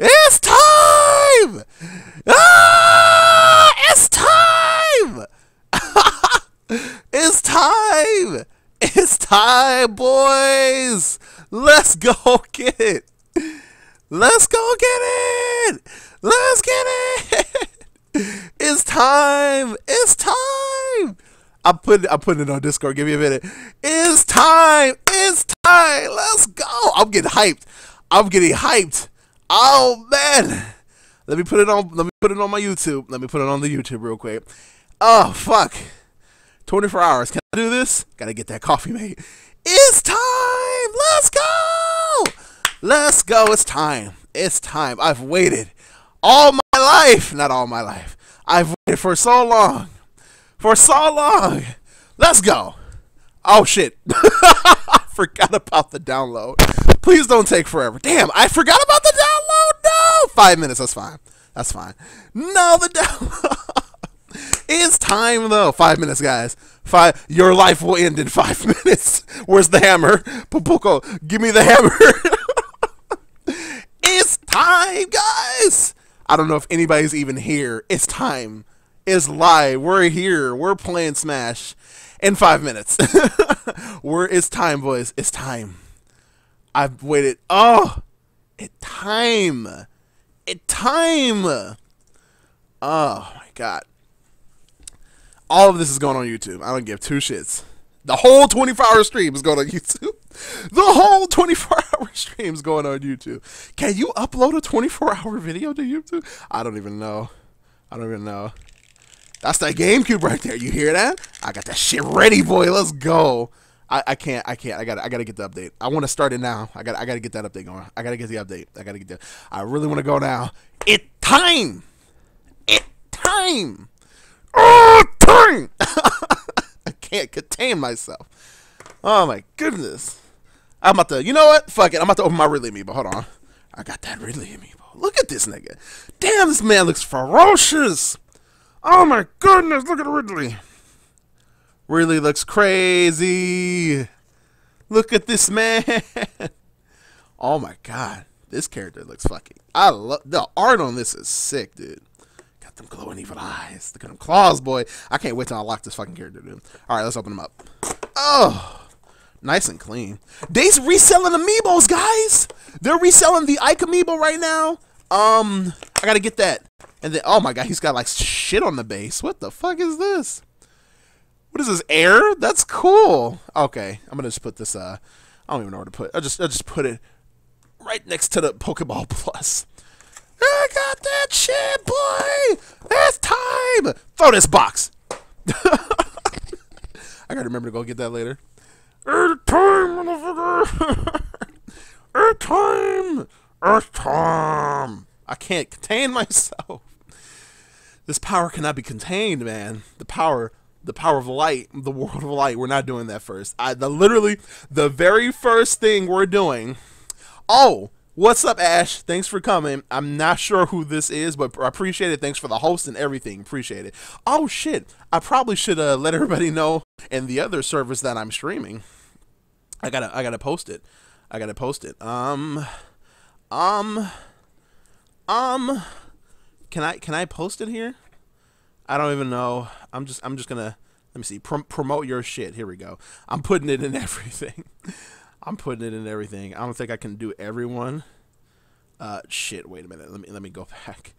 It's time! Ah! It's time! It's time! It's time, boys! Let's go get it! Let's go get it! Let's get it! It's time! It's time! I'm putting it on Discord. Give me a minute. It's time! It's time! Let's go! I'm getting hyped. I'm getting hyped. Oh man! Let me put it on my YouTube. Let me put it on the YouTube real quick. Oh fuck. 24 hours. Can I do this? Gotta get that coffee made. It's time! Let's go! Let's go. It's time. It's time. I've waited all my life. Not all my life. I've waited for so long. For so long. Let's go. Oh shit. I forgot about the download. Please don't take forever. Damn, I forgot about the download. No! 5 minutes. That's fine. That's fine. No, the download. It's time though. 5 minutes, guys. Five. Your life will end in 5 minutes. Where's the hammer? Popoco, give me the hammer. It's time, guys. I don't know if anybody's even here. It's time. It's live. We're here. We're playing Smash in 5 minutes. It's time, boys. It's time. I've waited. Oh, it's time. It's time. Oh, my God. All of this is going on YouTube. I don't give two shits. The whole 24-hour stream is going on YouTube. The whole 24-hour stream is going on YouTube. Can you upload a 24-hour video to YouTube? I don't even know. I don't even know. That's that GameCube right there. You hear that? I got that shit ready, boy. Let's go. I can't. I gotta get the update. I want to start it now. I gotta get that update going. I gotta get the update. I really want to go now. It's time. It's time. Oh, time. I can't contain myself. Oh my goodness. I'm about to. You know what? Fuck it. I'm about to open my Ridley amiibo. Hold on. I got that Ridley amiibo. Look at this nigga. Damn, this man looks ferocious. Oh my goodness. Look at Ridley. Really looks crazy. Look at this man. Oh my God. This character looks fucking. I love the art on this is sick, dude. Got them glowing evil eyes. Look at them claws, boy. I can't wait till I lock this fucking character, dude. Alright, let's open them up. Oh. Nice and clean. They're reselling amiibos, guys. They're reselling the Ike amiibo right now. I gotta get that. And then oh my God, he's got like shit on the base. What the fuck is this? What is this, air? That's cool. Okay, I'm gonna just put this. I don't even know where to put. I'll just put it right next to the Pokeball Plus. I got that shit, boy. It's time. Throw this box. I gotta remember to go get that later. It's time, motherfucker. It's time. It's time. I can't contain myself. This power cannot be contained, man. The power of light, the world of light. We're not doing that first. Literally the very first thing we're doing. Oh, what's up, Ash? Thanks for coming. I'm not sure who this is, but I appreciate it. Thanks for the host and everything. Appreciate it. Oh shit, I probably should let everybody know in the other service that I'm streaming. I gotta post it. I gotta post it. Can I post it here? I don't even know. I'm just gonna, let me see, promote your shit. Here we go. I'm putting it in everything. I'm putting it in everything. I don't think I can do everyone. Shit, wait a minute. Let me go back.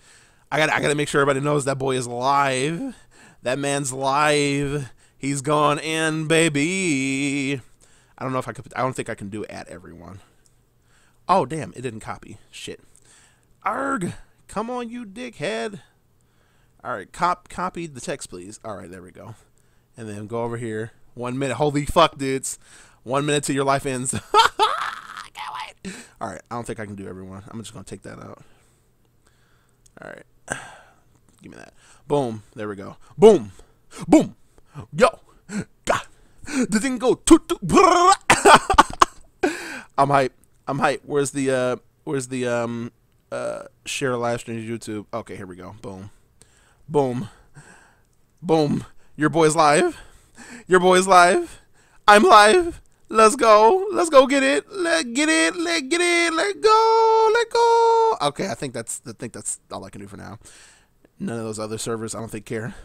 I gotta make sure everybody knows that boy is live. That man's live. He's gone in, baby. I don't know if I could, I don't think I can do at everyone. Oh damn, it didn't copy. Shit. Arg, come on you dickhead. All right, copy the text, please. All right, there we go. And then go over here. 1 minute. Holy fuck, dudes. 1 minute till your life ends. I can't wait. All right, I don't think I can do everyone. I'm just going to take that out. All right. Give me that. Boom. There we go. Boom. Boom. Yo. God. The thing go. I'm hype. I'm hype. Where's the share live stream YouTube? Okay, here we go. Boom. Boom. Boom. Your boy's live. Your boy's live. I'm live. Let's go. Let's go get it. Let get it. Let get it. Let go. Let go. Okay, I think that's all I can do for now. None of those other servers I don't think care.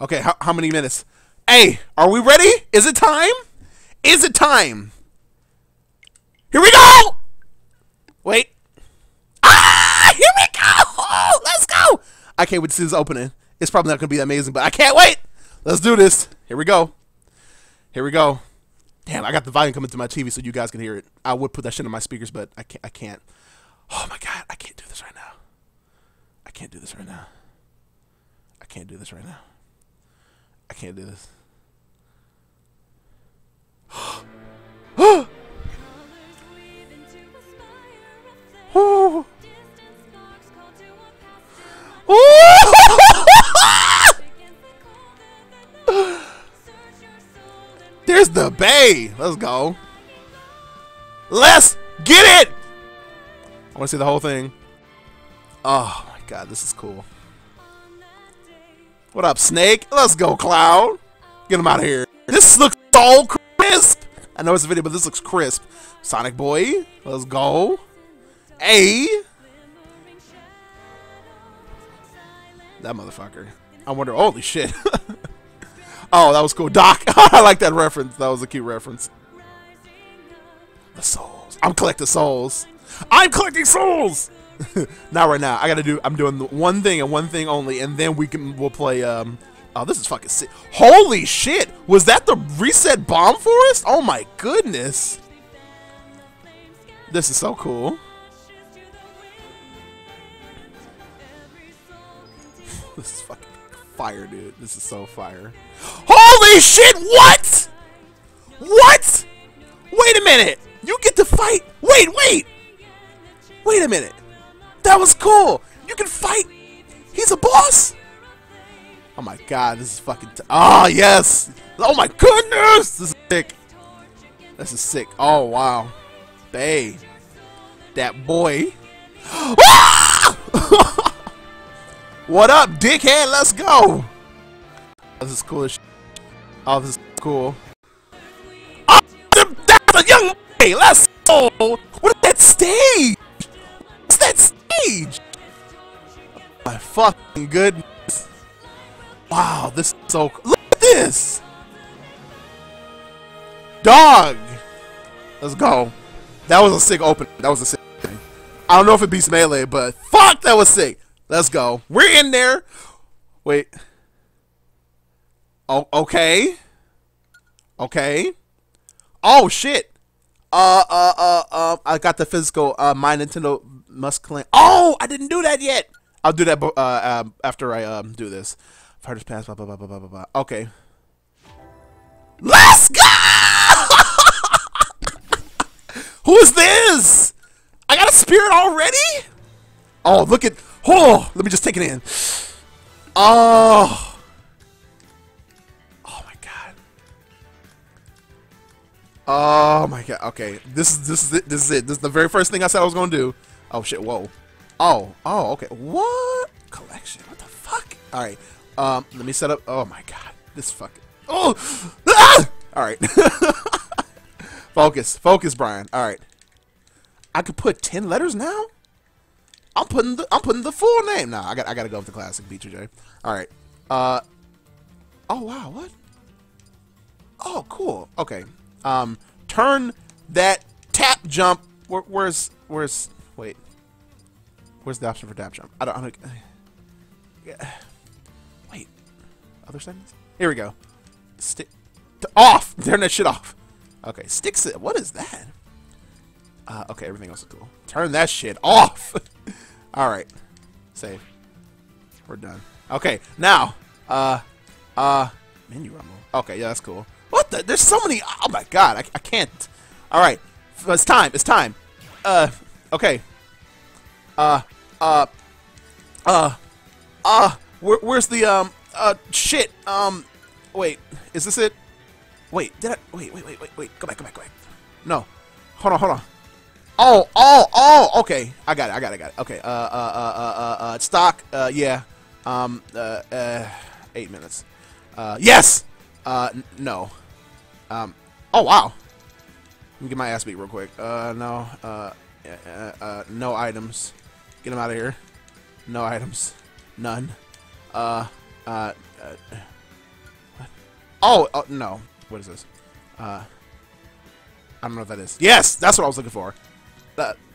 Okay, how many minutes? Hey, are we ready? Is it time? Is it time? Here we go! Wait. Ah! Here we go! Oh, let's go! I can't wait to see this opening. It's probably not going to be amazing, but I can't wait! Let's do this. Here we go. Here we go. Damn, I got the volume coming to my TV so you guys can hear it. I would put that shit in my speakers, but I can't. Oh my god, I can't do this right now. I can't do this right now. I can't do this right now. I can't do this. Oh. Oh. There's the bay. Let's go. Let's get it. I want to see the whole thing. Oh my god, this is cool. What up, Snake? Let's go, Cloud. Get him out of here. This looks so crisp. I know it's a video, but this looks crisp. Sonic Boy, let's go. Hey. That motherfucker. I wonder, holy shit. Oh, that was cool. Doc, I like that reference. That was a cute reference. The souls. I'm collecting souls. I'm collecting souls. Not right now. I'm doing the one thing and one thing only, and then we'll play. Oh, this is fucking sick. Holy shit! Was that the reset bomb forest? Oh my goodness! This is so cool. This is fucking fire, dude. This is so fire. Holy shit! What? What? Wait a minute! You get to fight. Wait a minute. That was cool. You can fight. He's a boss. Oh my god, this is fucking. Oh yes. Oh my goodness, this is sick. This is sick. Oh wow, babe, that boy. What up, dickhead? Let's go. This is cool as shit. Oh, this is cool. Oh, that's a young boy. Let's go. What is that stage? That stage! My fucking goodness. Wow, this is so cool. Look at this! Dog! Let's go. That was a sick opening. That was a sick thing. I don't know if it beats Melee, but fuck, that was sick. Let's go. We're in there. Wait. Oh, okay. Okay. Oh, shit. I got the physical, my Nintendo must claim. Oh, I didn't do that yet. I'll do that, after I, do this. Fighters pass, blah, blah, blah, blah, blah, blah, blah. Okay. Let's go! Who is this? I got a spirit already? Oh, look at, oh, let me just take it in. Oh. Oh my god. Okay, this is it. This is the very first thing I said I was gonna do. Oh shit. Whoa. Oh okay. What collection? What the fuck? All right. Let me set up. Oh my god. This fucking. Oh. Ah! All right. Focus, Brian. All right. I could put 10 letters now. I'm putting the full name now. I gotta go with the classic B2J. All right. Oh wow. What? Oh cool. Okay. Turn that tap jump. Where's wait? Where's the option for tap jump? I don't. Yeah. Wait. Other settings. Here we go. Stick off. Turn that shit off. Okay. Sticks it. What is that? Okay. Everything else is cool. Turn that shit off. All right. Save. We're done. Okay. Now. Menu rumble. Okay. Yeah. That's cool. What the? There's so many. Oh my god, I can't. All right, it's time. It's time. Okay. Where's the shit? Wait, is this it? Wait, did I? Wait. Go back. No, hold on. Oh. Okay, I got it. Okay. Stock. Yeah. 8 minutes. Yes. No. Oh wow, me get my ass beat real quick. No items. Get him out of here. No items. None. What? Oh, oh, no. What is this? I don't know what that is. Yes! That's what I was looking for.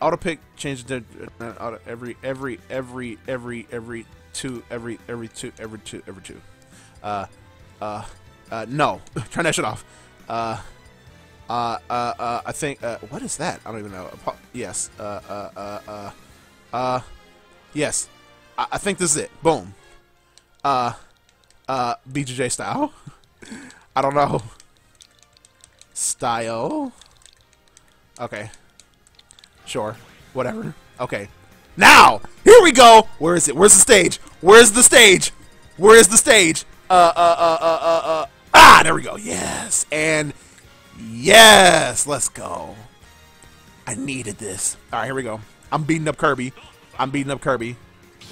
Auto pick changes to auto every two. No. Turn that shit off. I think, what is that? I don't even know. Yes. Yes. I think this is it. Boom. B2J style. I don't know. Style. Okay. Sure. Whatever. Okay. Now! Here we go! Where is it? Where's the stage? Where's the stage? Where is the stage? Ah! There we go. Yes! And... yes! Let's go. I needed this. Alright, here we go. I'm beating up Kirby. I'm beating up Kirby.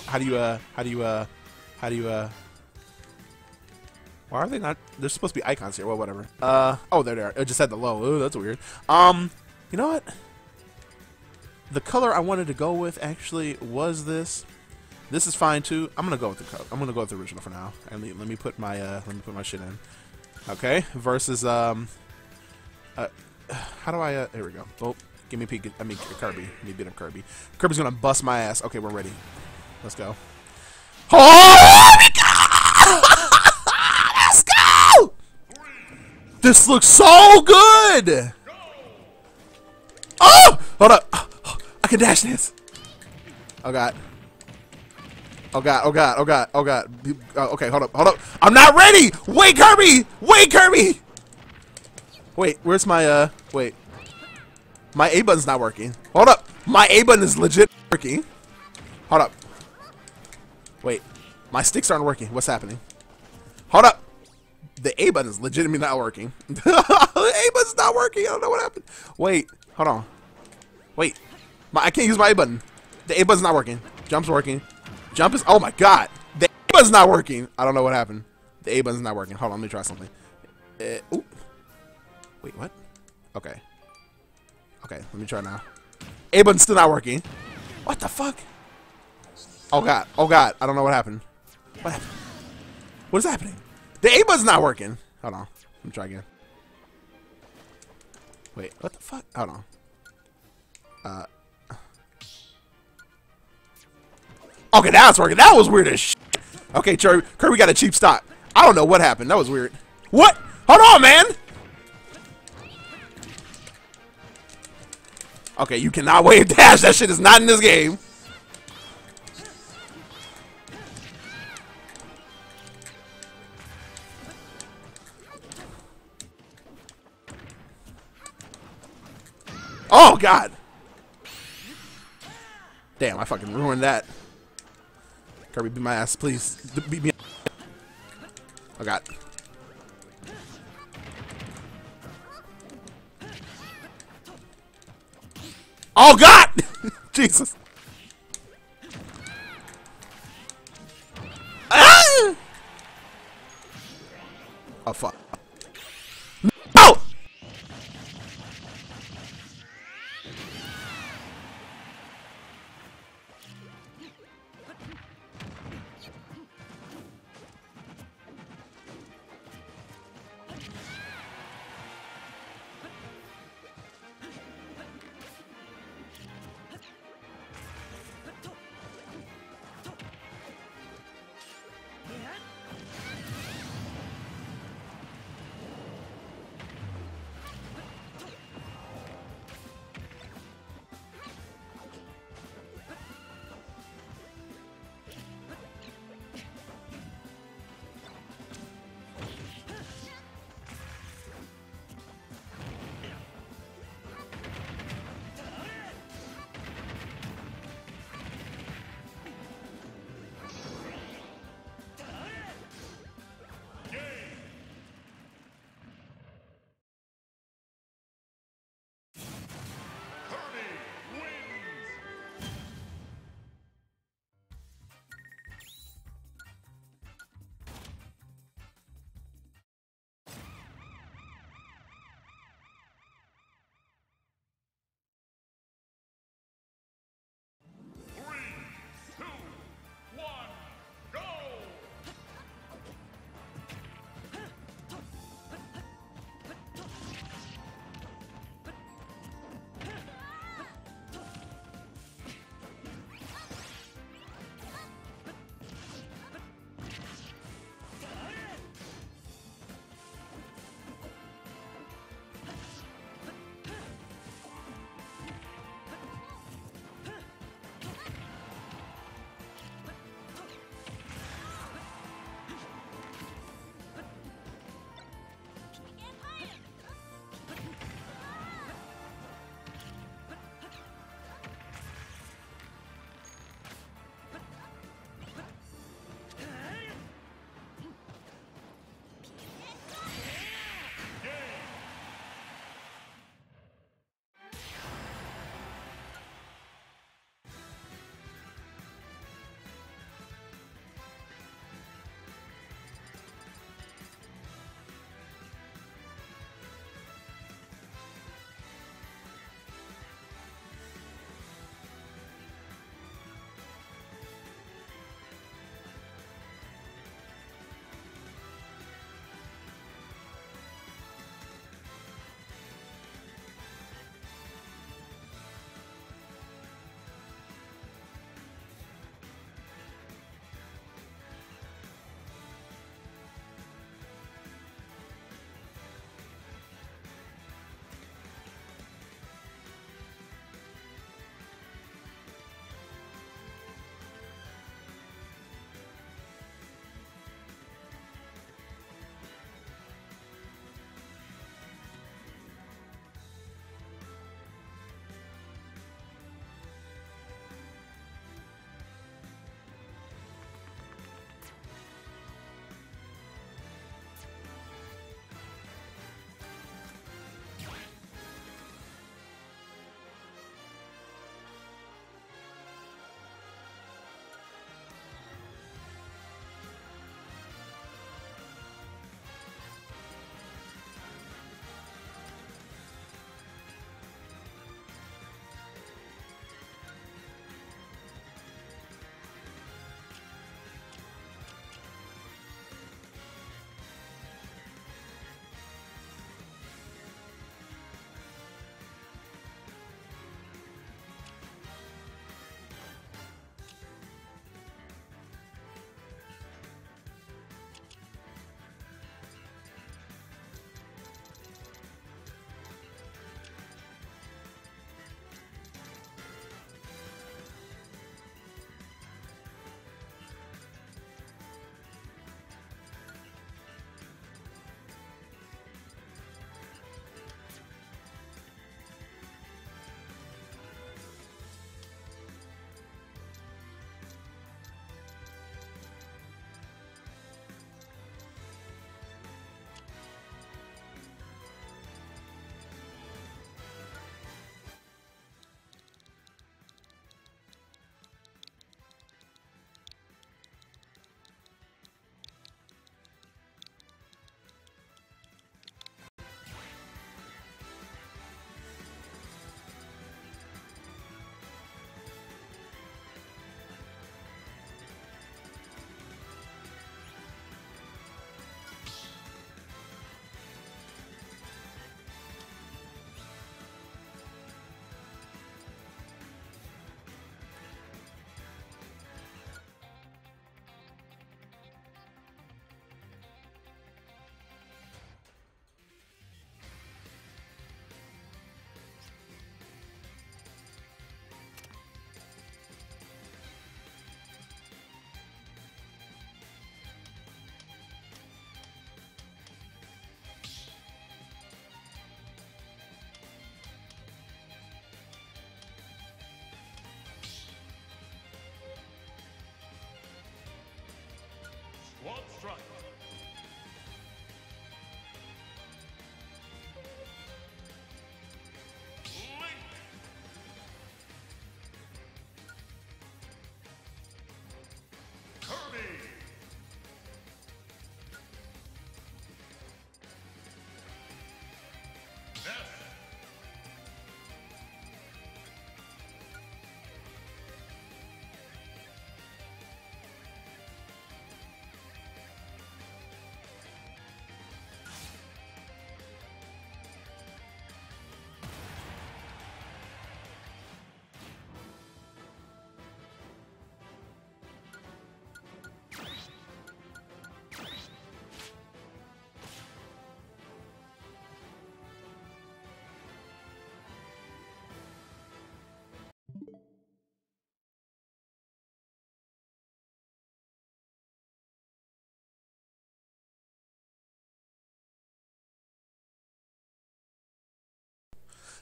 How do you, why are they not, there's supposed to be icons here, well, whatever. Oh, there they are. It just said the low. Ooh, that's weird. You know what? The color I wanted to go with, actually, was this. This is fine, too. I'm gonna go with the color. I'm gonna go with the original for now. And let me put my, shit in. Okay, versus, how do I, here we go. Oh, give me Pete, I mean, Kirby. Let me beat up Kirby. Kirby's gonna bust my ass. Okay, we're ready. Let's go. Oh, my God! Let's go! This looks so good! Oh! Hold up. I can dash this. Oh, God. Oh, God. Oh, God. Oh, God. Oh, God. Oh, okay, hold up. Hold up. I'm not ready! Wait, Kirby! Wait, Kirby! Wait, where's my, wait. My A button's not working. Hold up. My A button is legit working. Hold up. Wait, my sticks aren't working. What's happening? Hold up. The A button is legitimately not working. The A button's not working. I don't know what happened. Wait, hold on. Wait, I can't use my A button. The A button's not working. Jump's working. Jump is, oh my God. The A button's not working. I don't know what happened. The A button's not working. Hold on, let me try something. Ooh. Wait, what? Okay. Okay, let me try now. A button's still not working. What the fuck? Oh God, oh God, I don't know what happened. What happened? What is happening? The A button's not working. Hold on, let me try again. Wait, what the fuck? Hold on. Okay, now it's working. That was weird as shit. Okay, Kirby got a cheap stock. I don't know what happened. That was weird. What? Hold on, man. Okay, you cannot wave dash. That shit is not in this game. Oh, God. Damn, I fucking ruined that. Kirby, beat my ass, please. Beat me. Oh, God. Oh, God! Jesus. Ah! Oh, fuck.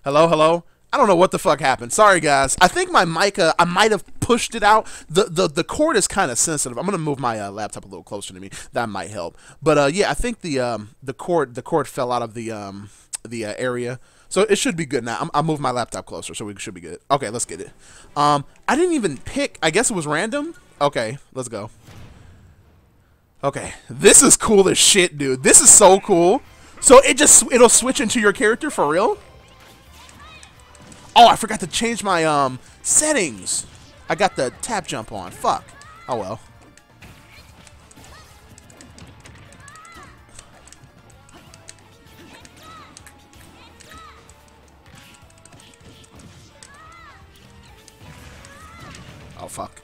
Hello, hello? I don't know what the fuck happened. Sorry, guys. I think my mic, I might have pushed it out. The cord is kind of sensitive. I'm going to move my laptop a little closer to me. That might help. But, yeah, I think the cord fell out of the area. So it should be good now. I'll move my laptop closer, so we should be good. Okay, let's get it. I didn't even pick. I guess it was random. Okay, let's go. Okay, this is cool as shit, dude. This is so cool. So it'll switch into your character for real? Oh, I forgot to change my settings. I got the tap jump on. Fuck. Oh well. Oh fuck.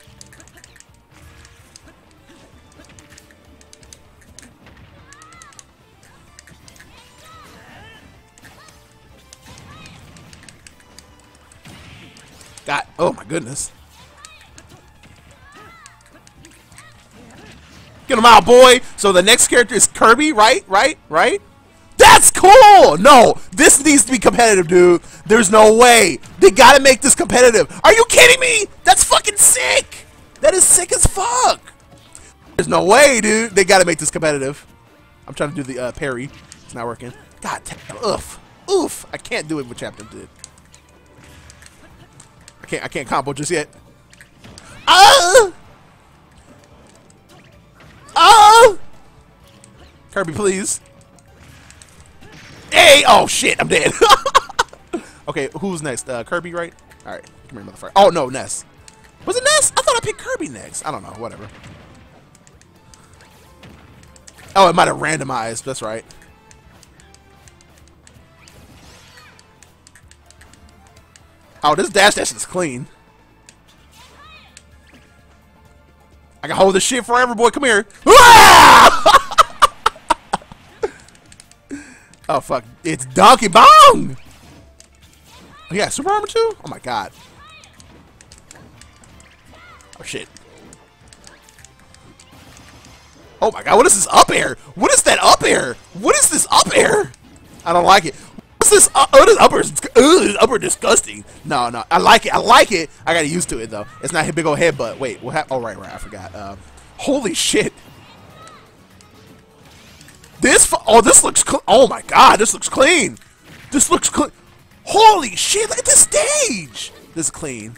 God, oh my goodness. Get him out, boy. So the next character is Kirby, right? Right? That's cool. No, this needs to be competitive, dude. There's no way. They gotta make this competitive. Are you kidding me? That's fucking sick. That is sick as fuck. There's no way, dude. They gotta make this competitive. I'm trying to do the parry. It's not working. God damn. Oof. Oof. I can't do it with Chapter did. I can't combo just yet. Kirby, please. Hey! Oh shit! I'm dead. Okay, who's next? Kirby, right? All right, come here, motherfucker. Oh no, Ness. Was it Ness? I thought I picked Kirby next. I don't know. Whatever. Oh, it might have randomized. That's right. Oh, this dash is clean. I can hold this shit forever, boy. Come here. Oh, fuck. It's Donkey Kong. Yeah, Super Armor 2? Oh, my God. Oh, shit. Oh, my God. What is this up air? What is that up air? What is this up air? I don't like it. This upper disgusting. No, I like it. I got used to it though. It's not a big old headbutt. Wait, what happened? Oh, right, I forgot. Holy shit. This looks oh my god, this looks clean. This looks clean. Holy shit, look at this stage. This is clean.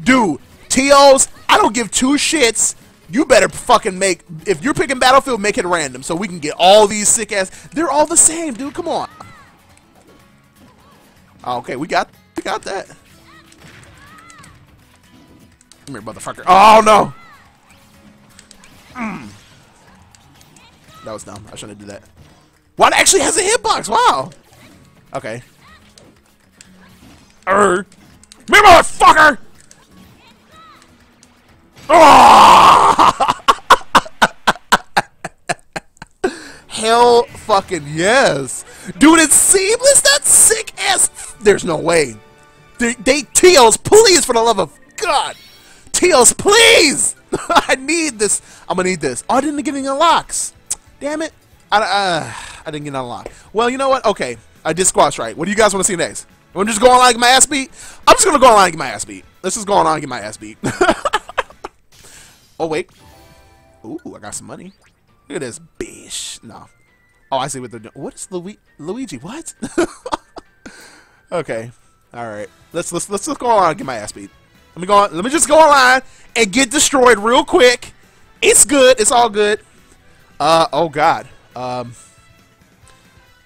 Dude, TOs, I don't give two shits. You better fucking make, if you're picking Battlefield, make it random so we can get all these sick ass. They're all the same, dude. Come on. Oh, okay, we got that. Come here, motherfucker. Oh no. That was dumb. I shouldn't do that. Wow, it actually has a hitbox. Wow. Okay. Me, motherfucker. Oh! Hell fucking yes. Dude, it's seamless. That's sick ass. There's no way. They TLs, please, for the love of God. TLs, please. I need this. I'm going to need this. Oh, I didn't get any unlocks. Damn it. I didn't get an unlock. Well, you know what? Okay. I did squash right. What do you guys want to see next? You want to just go online and get my ass beat? I'm just going to go online and get my ass beat. Let's just go online and get my ass beat. Oh, wait. Ooh, I got some money. Look at this, bitch. No. Oh, I see what they're doing. What is Luigi? What? Okay. All right. Let's just go online and get my ass beat. Let me go on. Let me just go online and get destroyed real quick. It's good. It's all good. Oh, God. Oh,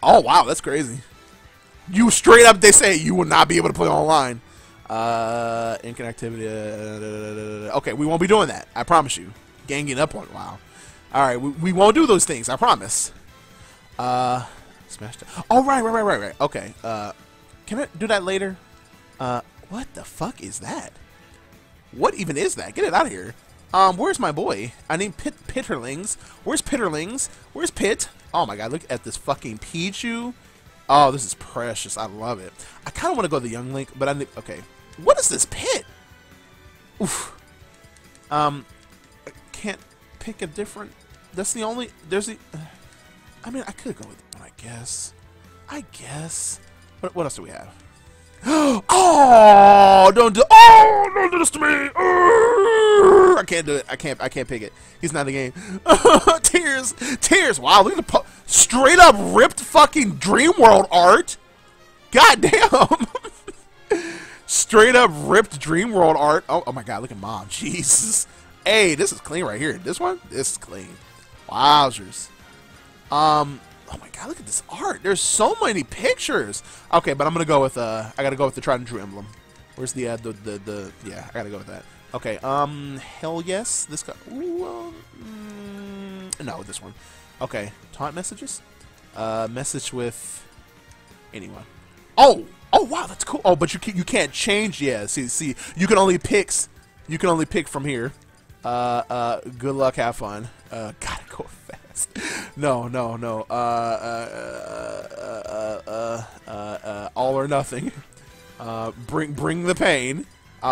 wow. That's crazy. You straight up, they say you will not be able to play online. Inconnectivity. Okay, we won't be doing that. I promise you. Ganging up on. Wow. All right, we won't do those things. I promise. Smash. Oh right. Okay. Can I do that later? What the fuck is that? What even is that? Get it out of here. Where's my boy? I need Pitterlings. Where's Pitterlings? Where's Pit? Oh my God! Look at this fucking Pichu. Oh, this is precious. I love it. I kind of want to go to the Young Link, but I need. Okay. What is this pit? Oof. I can't pick a different. That's the only. There's the. I mean, I could go with. I guess. What else do we have? Oh, don't do this to me. I can't do it. I can't pick it. He's not in the game. Tears. Wow, look at the straight up ripped fucking Dream World art. God damn. Straight up ripped Dream World art. Oh, oh my God, look at Mom. Jesus. Hey, this is clean right here. This one? This is clean. Wowzers. Oh my God, look at this art. There's so many pictures. Okay, but I'm gonna go with I gotta go with the Tried and True emblem. Where's the yeah, I gotta go with that. Okay, hell yes. This guy. Ooh, no, this one. Okay, taunt messages. Message with anyone. Oh, oh wow, that's cool. Oh, but you can't change. Yeah, see, you can only pick from here. Good luck, have fun. Gotta go fast. No. All or nothing. Bring the pain. What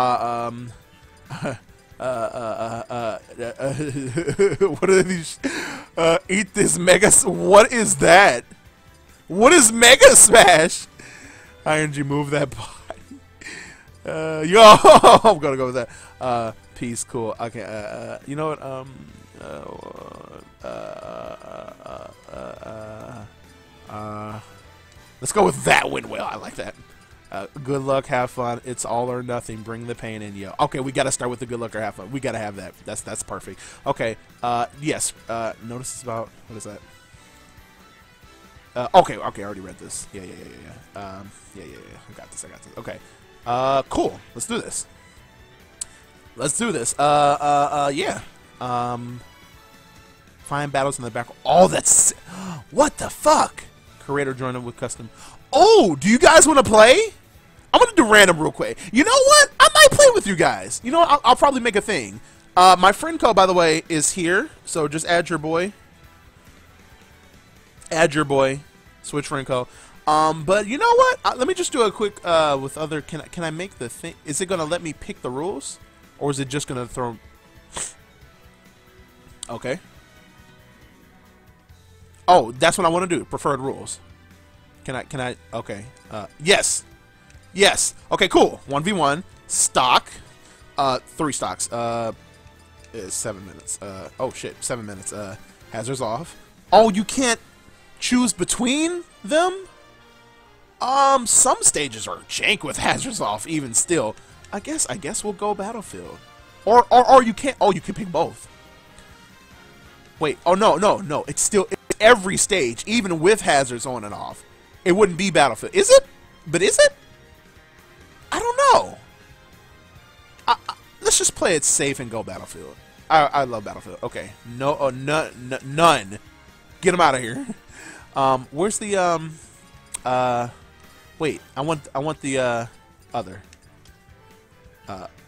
are these? Eat this mega. What is that? What is Mega Smash? RNG, move that body. Yo, I'm gonna go with that. Peace, cool. Okay, you know what? Let's go with that wind whale. I like that. Good luck, have fun. It's all or nothing. Bring the pain in, yo. Okay, we gotta start with the good luck or have fun. We gotta have that. That's perfect. Okay. Yes. Notice it's about what is that? Okay. I already read this. Yeah. Yeah. I got this. Okay. Cool. Let's do this. Yeah. Find battles in the back. Oh, that's... What the fuck? Creator joined up with custom. Oh, do you guys want to play? I'm going to do random real quick. You know what? I might play with you guys. You know what? I'll probably make a thing. My friend code, by the way, is here. So just add your boy. Switch friend code. But you know what? Let me just do a quick with other... Can I make the thing? Is it going to let me pick the rules? Or is it just going to throw... Okay. Oh, that's what I want to do. Preferred rules. Can I? Okay. Yes. Okay, cool. 1v1. Stock. 3 stocks. 7 minutes. Oh, shit. 7 minutes. Hazards off. Oh, you can't choose between them? Some stages are jank with hazards off, even still. I guess we'll go Battlefield. Or you can't. Oh, you can pick both. Wait, oh no, it's still every stage, even with hazards on and off. It wouldn't be Battlefield. Is it? But is it? I don't know. Let's just play it safe and go Battlefield. I love Battlefield. Okay. No, none. Get them out of here. Where's the wait, I want the other.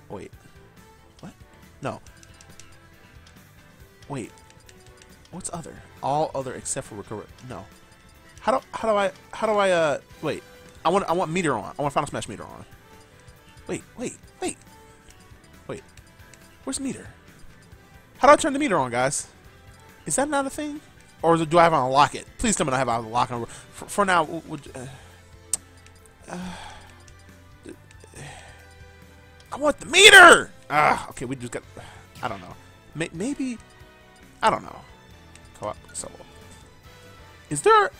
Wait. What? No. Wait. What's other? All other except for recovery. No. How do I wait. I want meter on. I want Final Smash meter on. Wait. Where's meter? How do I turn the meter on, guys? Is that not a thing? Or do I have to unlock it? Please tell me I have to unlock it. For now, I want the meter! Okay, we just got... I don't know. Maybe... I don't know. Co-op solo. Is there...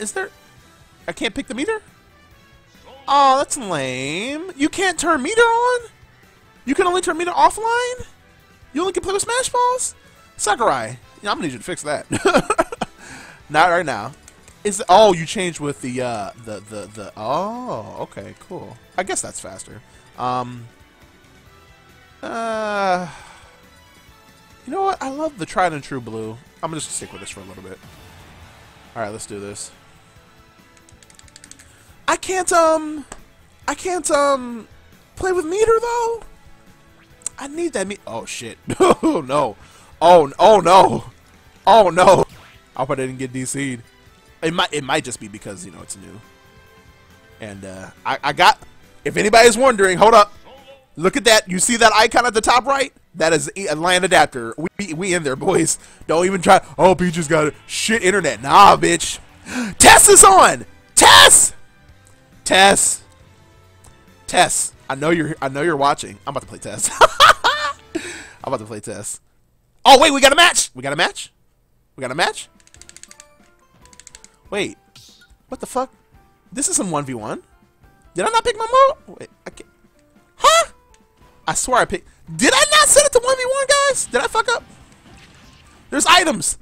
I can't pick the meter? Oh, that's lame. You can't turn meter on? You can only turn meter offline? You only can play with Smash Balls? Sakurai. Yeah, I'm gonna need you to fix that. Not right now. Oh, you changed with the... Oh, okay, cool. I guess that's faster. You know what? I love the tried and true blue. I'm just gonna stick with this for a little bit. All right, let's do this. I can't play with meter though. I need that meter. Oh shit! Oh no! Oh no! I probably didn't get DC'd. It might just be because you know it's new. And I got. If anybody's wondering, hold up. Look at that. You see that icon at the top right? That is a LAN adapter. We in there, boys. Don't even try. Oh, B just got shit internet. Nah, bitch. Tess is on. Tess! Tess. Tess, I know you're watching. I'm about to play Tess. I'm about to play Tess. Oh wait, we got a match. We got a match. We got a match. Wait, what the fuck? This is some 1v1. Did I not pick my mode? Wait, I can't. Huh? I swear I picked. Did I not set it to 1v1, guys? Did I fuck up? There's items.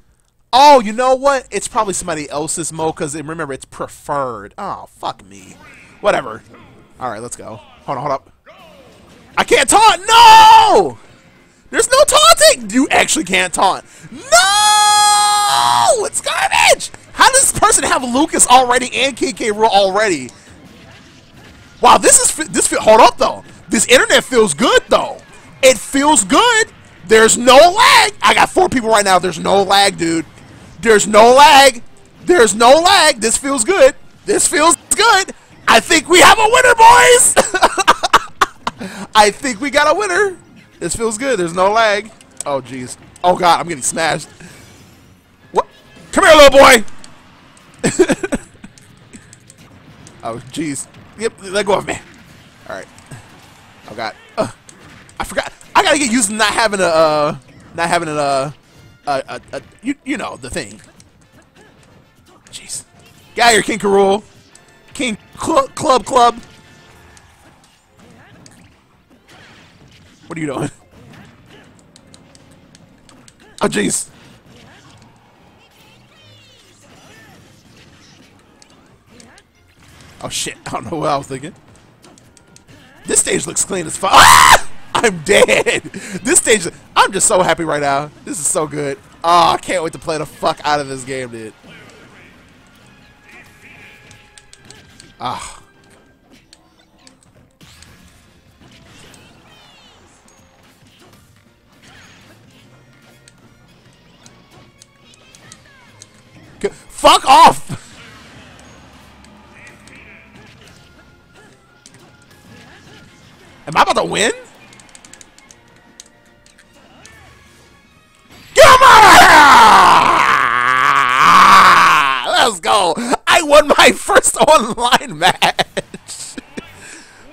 Oh, you know what? It's probably somebody else's mode because remember it's preferred. Oh, fuck me. Whatever. All right, let's go. Hold on, hold up. I can't taunt. No! There's no taunting. You actually can't taunt. No! It's garbage. How does this person have Lucas already and King K. Rool already? Wow, this hold up though. This internet feels good though. It feels good. There's no lag. I got 4 people right now. There's no lag, dude. There's no lag. There's no lag. This feels good. This feels good. I think we have a winner, boys. I think we got a winner. This feels good. There's no lag. Oh, jeez. Oh, God. I'm getting smashed. What? Come here, little boy. Oh, jeez. Yep, let go of me. All right. Oh, God. I forgot. I gotta get used to not having a you know, the thing. Jeez. Get out of here, King K. Rool. King Club. What are you doing? Oh, jeez. Oh, shit. I don't know what I was thinking. This stage looks clean as fuck. Ah! I'm dead. This stage... I'm just so happy right now. This is so good. Oh, I can't wait to play the fuck out of this game, dude. Ah. Fuck off! Am I about to win? Come on! Let's go! I won my first online match!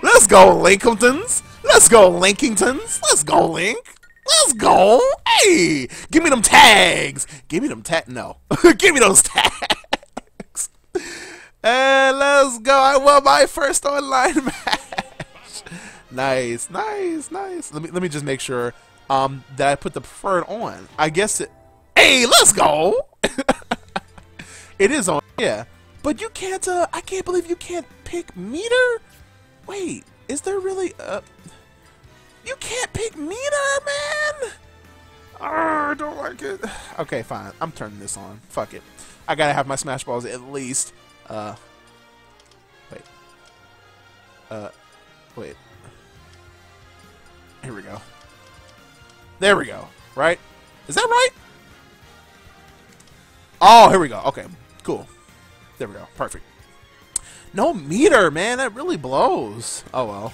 Let's go, Lincolntons! Let's go, Linkingtons! Let's go, Link! Let's go! Hey! Give me them tags! Give me them tags! No. Give me those tags! And let's go! I won my first online match! Nice, nice, nice. Let me just make sure that I put the preferred on. I guess it. Hey, let's go. It is on. Yeah, but you can't. I can't believe you can't pick meter. Wait, is there really? You can't pick meter, man. I don't like it. Okay, fine. I'm turning this on. Fuck it. I gotta have my Smash Balls at least. Wait. Wait. Here we go. There we go. Right? Is that right? Oh, here we go. Okay. Cool. There we go. Perfect. No meter, man. That really blows. Oh, well.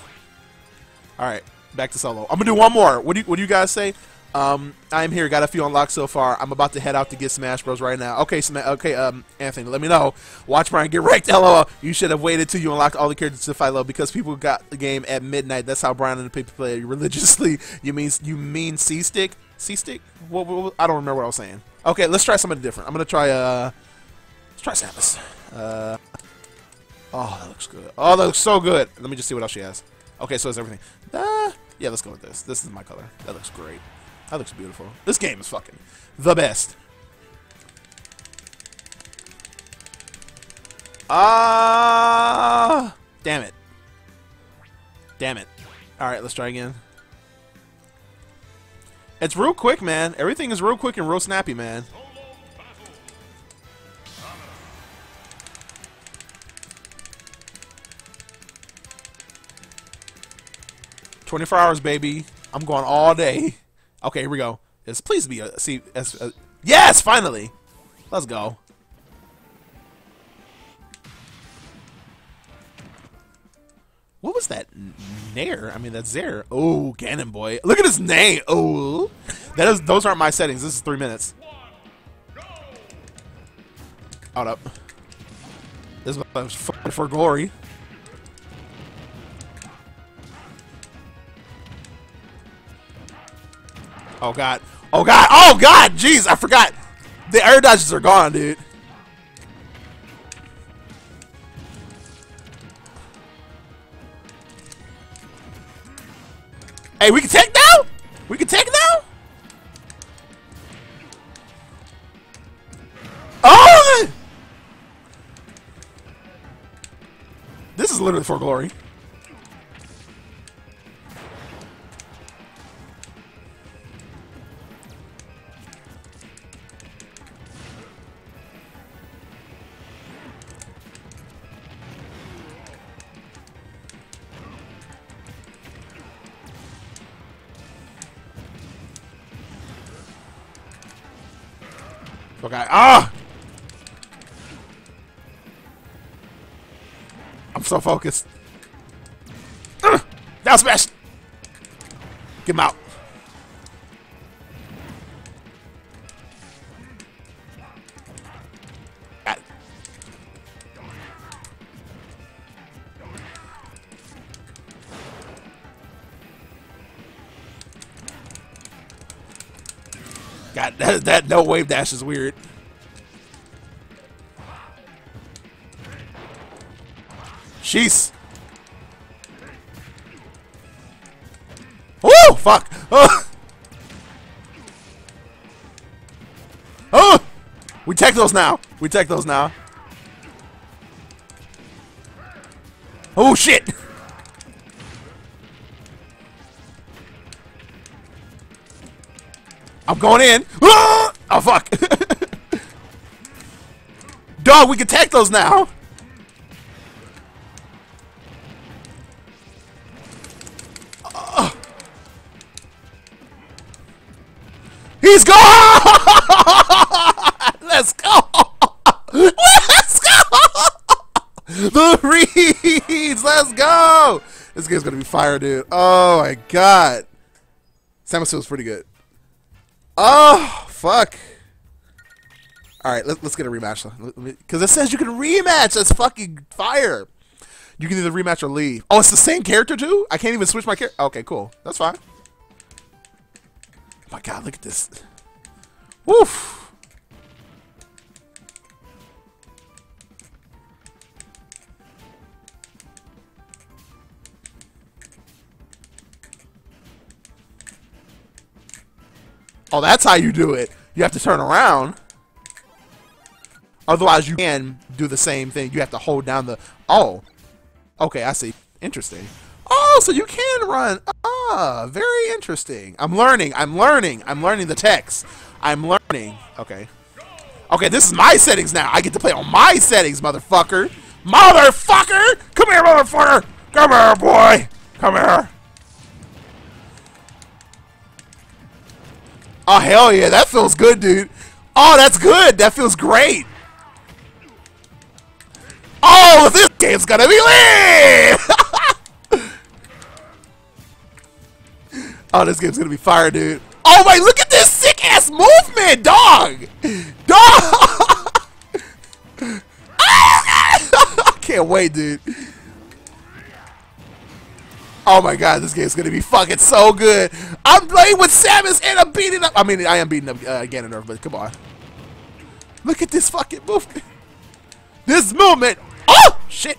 All right. Back to solo. I'm going to do one more. What do you guys say? I'm here. Got a few unlocked so far. I'm about to head out to get Smash Bros. Right now. Okay, Anthony, let me know. Watch Brian get wrecked, LOL. You should have waited till you unlocked all the characters to fight low because people got the game at midnight. That's how Brian and the people play religiously. You mean C-Stick? C-Stick? What, I don't remember what I was saying. Okay, let's try something different. I'm going to try, let's try Samus. Oh, that looks good. Oh, that looks so good. Let me just see what else she has. Okay, so it's everything. Yeah, let's go with this. This is my color. That looks great. That looks beautiful. This game is fucking the best. Ah! Damn it. Damn it. Alright, let's try again. It's real quick, man. Everything is real quick and real snappy, man. "24 hours, baby. I'm going all day." Okay, here we go. Yes, please be a C. Yes, finally. Let's go. What was that? Nair? I mean, that's Zair. Oh, Ganon boy. Look at his name. Oh, that is. Those aren't my settings. This is 3 minutes. Hold up. This was for glory. Oh god. Oh god. Oh god. Jeez, I forgot. The air dodges are gone, dude. Hey, we can take now? We can take now? Oh! This is literally for glory. Okay. Ah! I'm so focused. Down smash! Get him out. Got it. God, that no wave dash is weird. Jeez. Oh, fuck. Oh, we take those now. We take those now. Oh, shit. I'm going in. Oh, fuck. Dog, we can take those now. He's gone! Let's go! Let's go! The reeds! Let's go! This game's gonna be fire, dude. Oh my god. Samus was pretty good. Oh, fuck. Alright, let's get a rematch. Because it says you can rematch. That's fucking fire. You can either rematch or leave. Oh, it's the same character, too? I can't even switch my character. Okay, cool. That's fine. Oh my god, look at this. Woof! Oh, that's how you do it. You have to turn around. Otherwise, you can do the same thing. You have to hold down the... Oh. Okay, I see. Interesting. Oh, so you can run. Ah, very interesting. I'm learning the text. I'm learning. Okay. Okay, this is my settings now. I get to play on my settings, motherfucker. Motherfucker! Come here, motherfucker! Come here, boy! Come here. Oh, hell yeah. That feels good, dude. Oh, that's good. That feels great. Oh, this game's gonna be lit! Oh, this game's gonna be fire, dude. Oh my, look at this sick ass movement, dog! Dog! I can't wait, dude. Oh my god, this game's gonna be fucking so good. I'm playing with Samus and I'm beating up. I mean, I am beating up Ganondorf, but come on. Look at this fucking movement. This movement. Oh shit.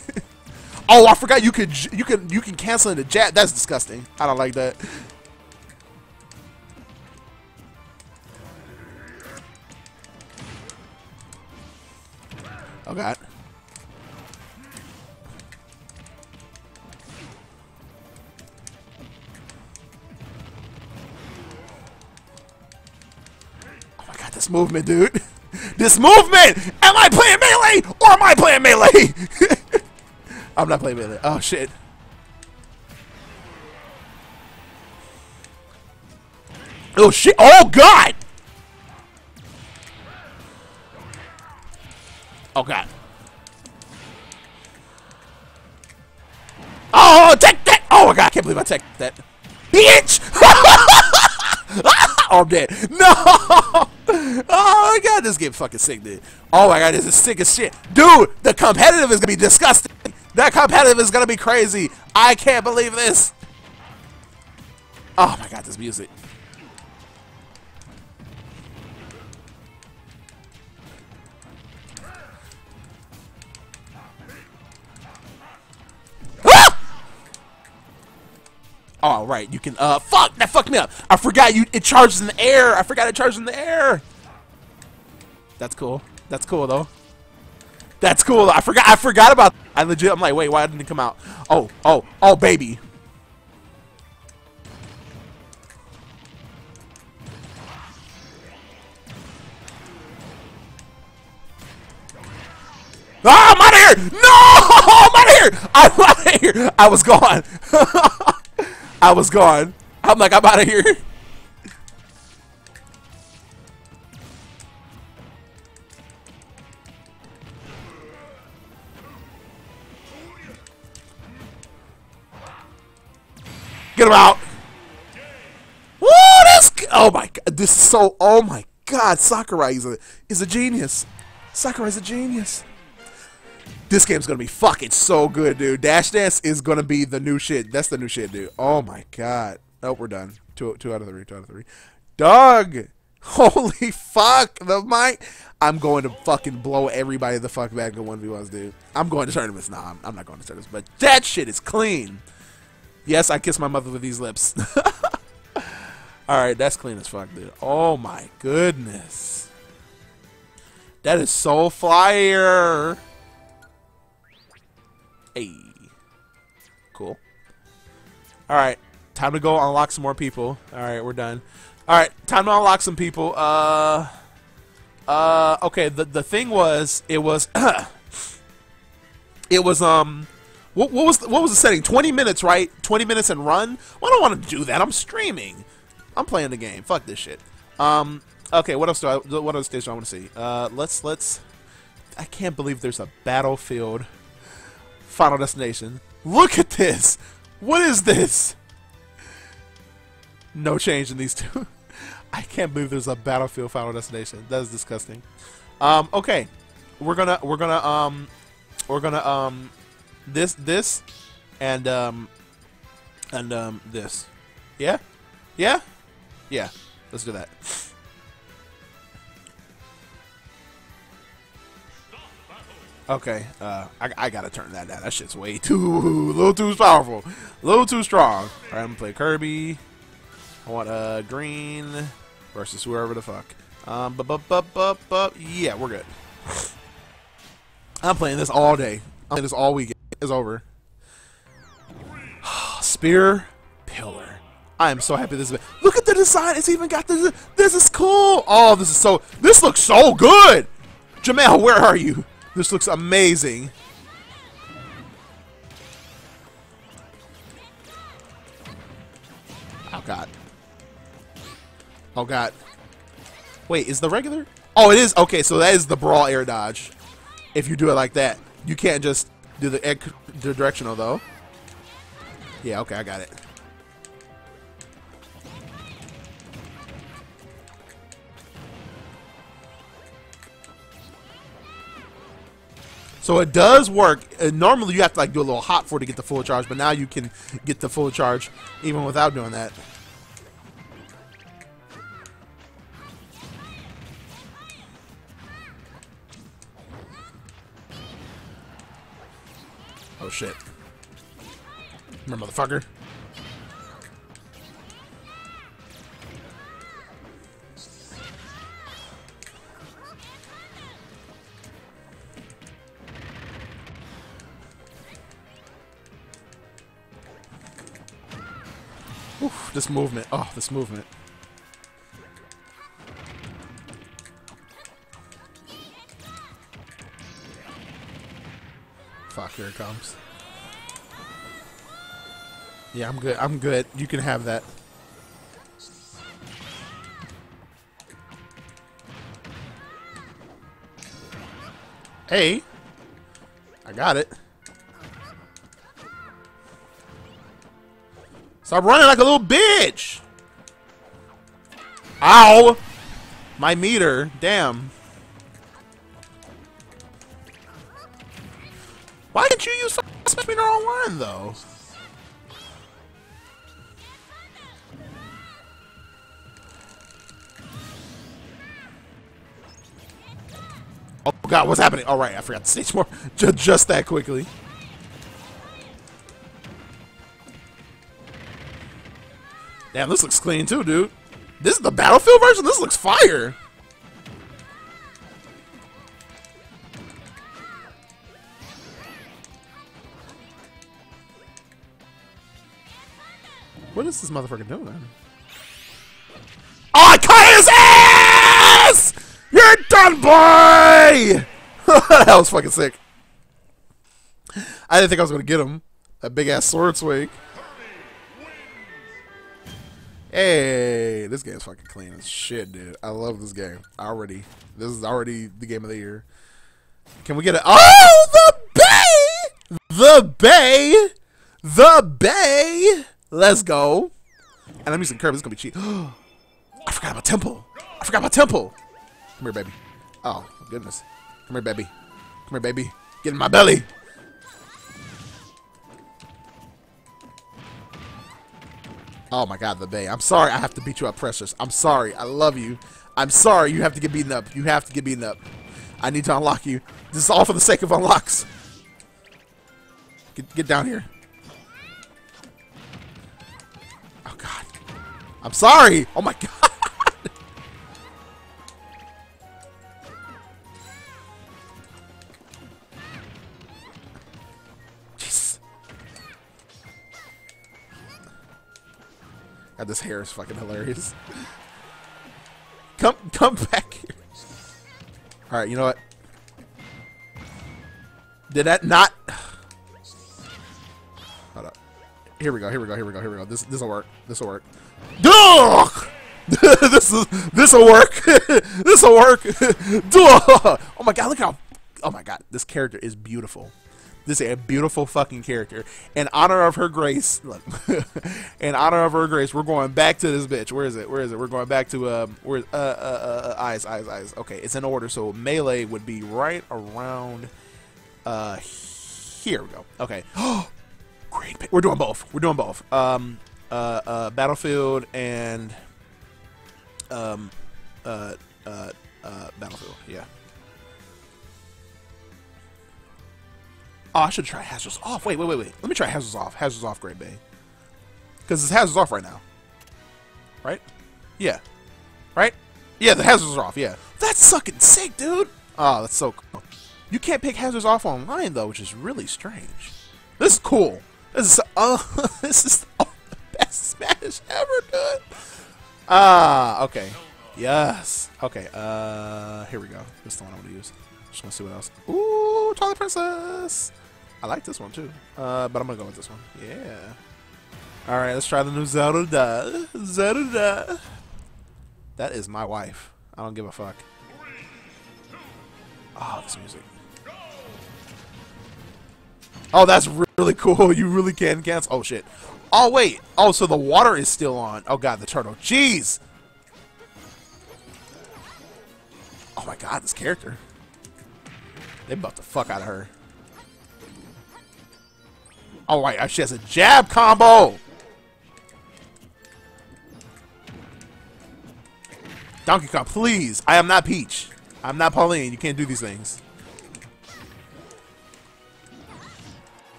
Oh, I forgot you can cancel in the jab. That's disgusting. I don't like that. Oh god. Oh my god, this movement, dude. This movement! Am I playing melee or am I playing melee? I'm not playing melee. Oh shit. Oh shit. Oh god! Oh god. Oh, take that! Oh my god, I can't believe I take that. Bitch! Oh, I'm dead. No! Oh my god, this game fucking sick, dude. Oh my god, this is sick as shit. Dude, the competitive is gonna be disgusting. That competitive is gonna be crazy. I can't believe this. Oh my god, this music. Oh, right, you can, fuck, that fucked me up. I forgot it charged in the air. I forgot it charged in the air. That's cool. That's cool, though. That's cool. I forgot about that. I'm like, wait, why didn't it come out? Oh, oh, oh, baby. Ah, I'm out of here! No! I'm out of here! I'm out of here! I was gone. I was gone. I'm like, I'm out of here. Get him out. Woo! This, oh my god, this is so, oh my god, Sakurai is a genius. Sakurai's a genius. This game's gonna be fucking so good, dude. Dash Dance is gonna be the new shit. That's the new shit, dude. Oh my god. Oh, we're done. Two out of three. 2 out of 3. Doug! Holy fuck! The mic. I'm going to fucking blow everybody the fuck back in 1v1s, dude. I'm going to tournaments. Nah, I'm not going to tournaments. But that shit is clean. Yes, I kiss my mother with these lips. Alright, that's clean as fuck, dude. Oh my goodness. That is so flyer. Hey. Cool. Alright, time to go unlock some more people. Alright, we're done. Alright, time to unlock some people. Okay, the thing was, it was it was what was the setting? 20 minutes, right? 20 minutes and run? Well, I don't want to do that. I'm streaming. I'm playing the game. Fuck this shit. Okay, what else do I want to see? Let's I can't believe there's a Battlefield Final Destination. Look at this. What is this? No change in these two. I can't believe there's a Battlefield Final Destination. That is disgusting. Okay. We're gonna This, and this. Yeah? Yeah? Yeah. Let's do that. Okay, I gotta turn that down. That shit's way too, a little too powerful. A little too strong. Alright, I'm gonna play Kirby. I want, green versus whoever the fuck. Yeah, we're good. I'm playing this all day. I'm playing this all weekend. It's over. Spear Pillar. I am so happy this is. Look at the design. It's even got this. This is cool. Oh, this is so. This looks so good. Jamel, where are you? This looks amazing. Oh god. Oh god. Wait, is the regular? Oh, it is. Okay, so that is the brawl air dodge. If you do it like that, you can't just. Do the egg directional though. Yeah, okay, I got it. So it does work. Normally you have to like do a little hop for it to get the full charge, but now you can get the full charge even without doing that. Oh shit. Remember, motherfucker. Oof, this movement. Oh, this movement. Fuck, here it comes. Yeah, I'm good. I'm good. You can have that. Hey, I got it. Stop running like a little bitch. Ow! My meter. Damn. Why didn't you use the meter online though? Oh god, what's happening? All right, I forgot to stage more. Just that quickly. Damn, this looks clean too, dude. This is the Battlefield version? This looks fire! What is this motherfucker doing? Oh, I cut his ass! You're done, boy! That was fucking sick. I didn't think I was gonna get him. That big ass sword swing. Hey, this game's fucking clean as shit, dude. I love this game already. This is already the game of the year. Can we get a? Oh, the bay! The bay! The bay! Let's go. And I'm using Kirby. This is gonna be cheap. I forgot about Temple. I forgot about Temple. Come here, baby. Oh, goodness. Come here, baby. Come here, baby. Get in my belly. Oh my god, the bay. I'm sorry I have to beat you up, Precious. I'm sorry. I love you. I'm sorry you have to get beaten up. You have to get beaten up. I need to unlock you. This is all for the sake of unlocks. Get down here. Oh god. I'm sorry. Oh my god. God, this hair is fucking hilarious. Come back here. All right, you know what? Did that not? Hold up. Here we go. Here we go. Here we go. Here we go. This'll work. This'll work. This'll work. This'll work. Oh my god! Look how. Oh my god! This character is beautiful. This is a beautiful fucking character. In honor of her grace, look, in honor of her grace, we're going back to this bitch. Where is it? Where is it? We're going back to eyes. Okay, it's in order. So melee would be right around here. We go. Okay. Great. We're doing both. We're doing both. Battlefield and Battlefield. Yeah. Oh, I should try Hazard's Off. Wait. Let me try Hazard's Off. Hazard's Off, Great Bay. Because it's Hazard's Off right now. Right? Yeah. Right? Yeah, the Hazard's Off, yeah. That's fucking sick, dude! Oh, that's so cool. You can't pick Hazard's Off online, though, which is really strange. This is cool. This is the best Smash ever, dude! Ah, okay. Yes. Okay, here we go. This is the one I want to use. Just want to see what else. Ooh, Charlie Princess! I like this one too. But I'm gonna go with this one. Yeah. Alright, let's try the new Zelda. Zelda! That is my wife. I don't give a fuck. Oh, this music. Oh, that's really cool. You really can cancel. Oh, shit. Oh, wait. Oh, so the water is still on. Oh, God, the turtle. Jeez! Oh, my God, this character. They buffed the fuck out of her. Oh, right. She has a jab combo. Donkey Kong, please. I am not Peach. I'm not Pauline. You can't do these things.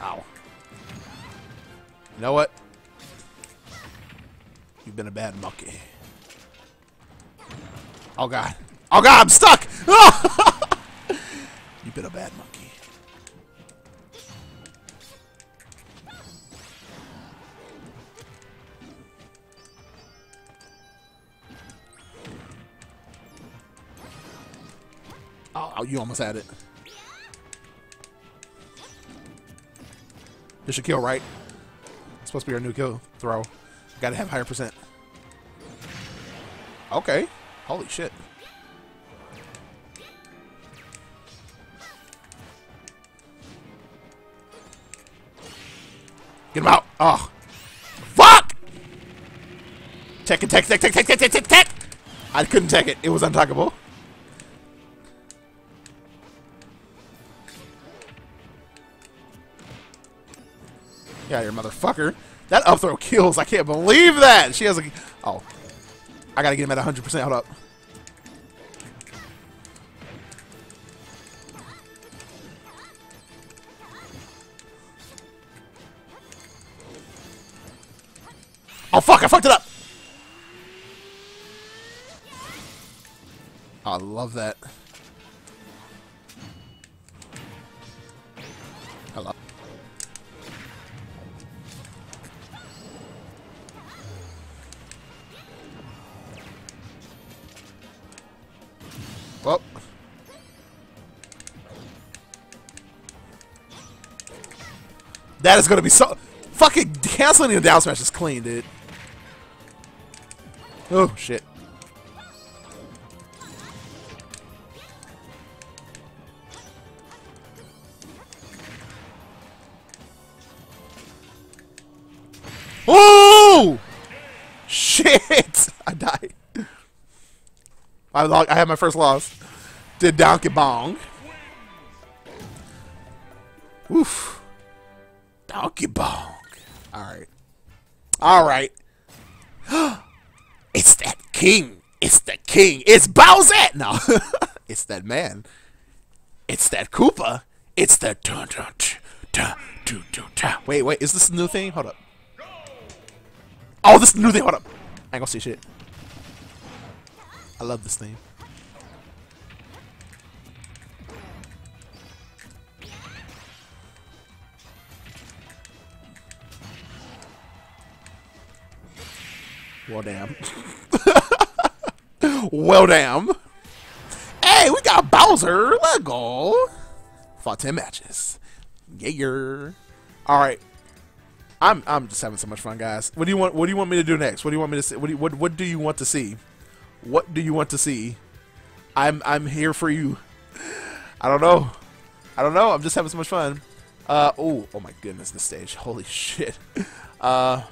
Ow. You know what? You've been a bad monkey. Oh, God. Oh, God. I'm stuck. You've been a bad monkey. Oh, you almost had it. This should kill, right? It's supposed to be our new kill throw. Gotta have higher percent. Okay. Holy shit. Get him out. Oh. Fuck! Tech. I couldn't tech it. It was untackable. Get out of here, motherfucker. That up throw kills. I can't believe that. She has a... Oh. I gotta get him at 100%. Hold up. Oh fuck, I fucked it up! Oh, I love that. Hello. Well. That is gonna be so fucking canceling the down smash is clean, dude. Oh shit. Oh shit! I died. I had my first loss. Did Donkey Kong. Oof. Donkey Kong. Alright. Alright. It's that king. It's the king. It's Bowser! No. It's that man. It's that Koopa. It's the Wait, wait. Is this a new thing? Hold up. Oh, this is the new thing. Hold up. I ain't gonna see shit. I love this thing. Well, damn. Well, damn. Hey, we got Bowser. Let's go. Fought 10 matches. Yeah. All right. I'm just having so much fun, guys. What do you want? What do you want me to do next? What do you want me to see? What do you want to see? What do you want to see? I'm here for you. I don't know. I don't know. I'm just having so much fun. Oh my goodness, this stage. Holy shit. Oh,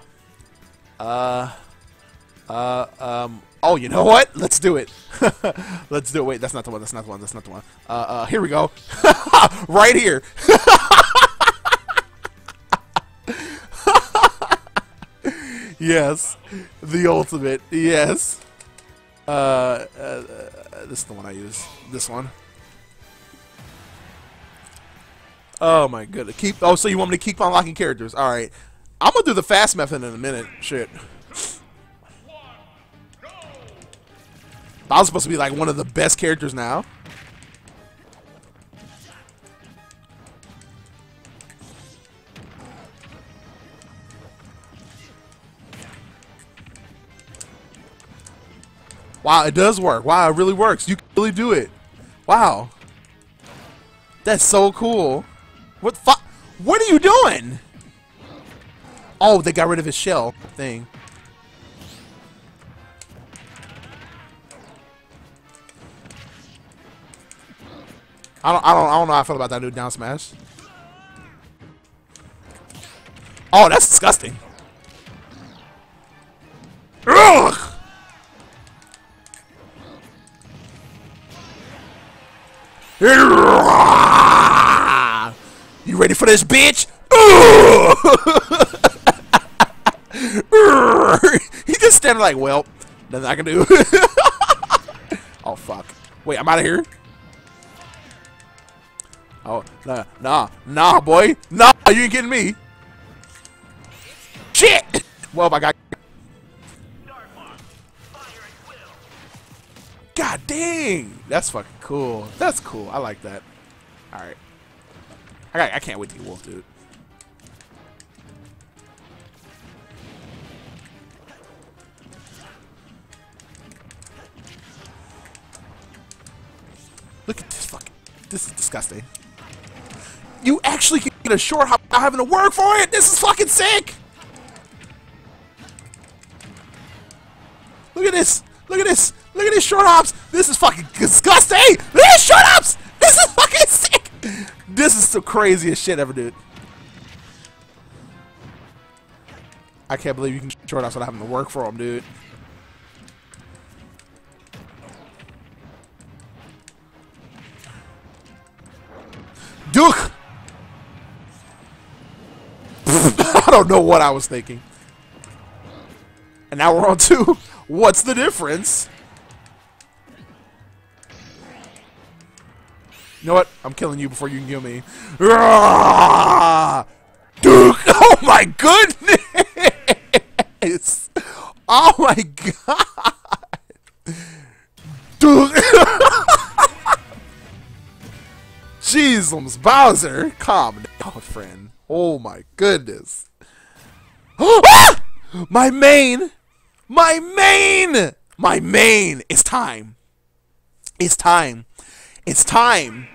you know what? Let's do it. Let's do it. Wait, that's not the one. That's not the one. That's not the one. Here we go. Right here. Yes, the ultimate. Yes, this is the one I use. This one. Oh my goodness! Keep. Oh, so you want me to keep unlocking characters? All right, I'm gonna do the fast method in a minute. Shit. Bowser's supposed to be like one of the best characters now. Wow, it does work. Wow, it really works. You can really do it. Wow. That's so cool. What the fuck? What are you doing? Oh, they got rid of his shell thing. I don't know how I feel about that new down smash. Oh, that's disgusting. Ugh! You ready for this, bitch? He just standing like, well, nothing I can do. Oh fuck! Wait, I'm out of here. Oh nah, boy, nah, you ain't getting me. Shit! Well, my guy. God dang! That's fucking cool. That's cool. I like that. Alright. I can't wait to get Wolf, dude. Look at this fucking... This is disgusting. You actually can get a short hop without having to work for it! This is fucking sick! Look at this! Look at this! Look at these short hops! This is fucking disgusting! Look at these short hops! This is fucking sick! This is the craziest shit ever, dude. I can't believe you can short hops without having to work for them, dude. Duke! I don't know what I was thinking. And now we're on two. What's the difference? You know what? I'm killing you before you can kill me. Duke! Oh my goodness! Oh my god! Dude! Jeezums, Bowser! Calm down, friend. Oh my goodness. Ah! My main! My main! My main! It's time. It's time. It's time.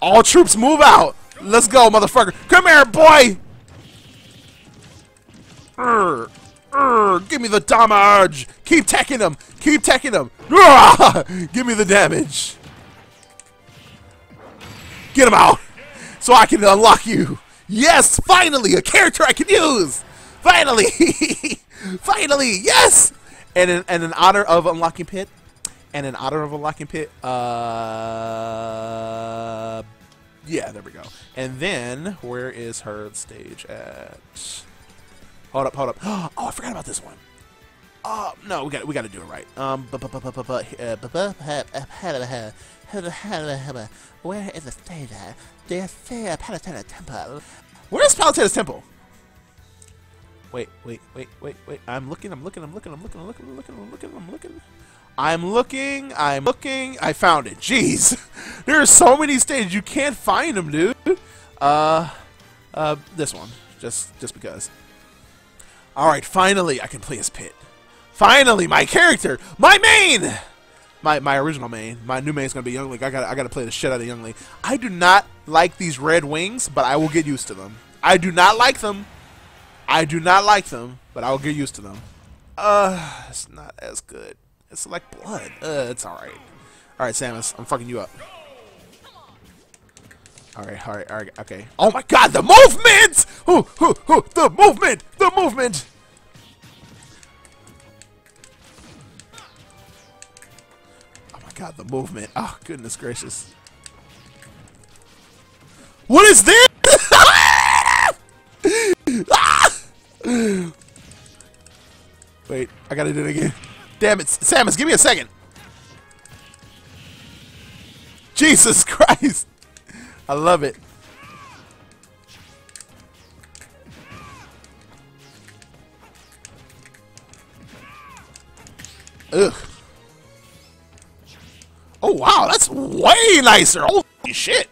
All troops move out. Let's go, motherfucker. Come here, boy! Give me the damage! Keep taking him! Keep taking him! Give me the damage! Get him out! So I can unlock you! Yes! Finally! A character I can use! Finally! Finally! Yes! And in honor of unlocking Pit, yeah, there we go. And then, where is her stage at? Hold up, hold up. Oh, I forgot about this one. Oh, no, we got to do it right. Where is the stage at? There's the Palutena Temple. Where is Palutena's Temple? Wait. I'm looking. I found it. Jeez. There are so many stages. You can't find them, dude. This one. Just because. Alright, finally I can play as Pit. Finally, my character! My main! My original main. My new main's gonna be Young Link. I gotta play the shit out of Young Link. I do not like these red wings, but I will get used to them. But I will get used to them. It's not as good. It's like blood. It's alright. Alright, Samus, I'm fucking you up. Alright, okay. Oh my god, the movement! The movement! Oh my god, the movement. Oh, goodness gracious. What is this? Wait, I gotta do it again. Damn it, Samus, give me a second. Jesus Christ! I love it. Ugh. Oh wow, that's way nicer. Holy shit.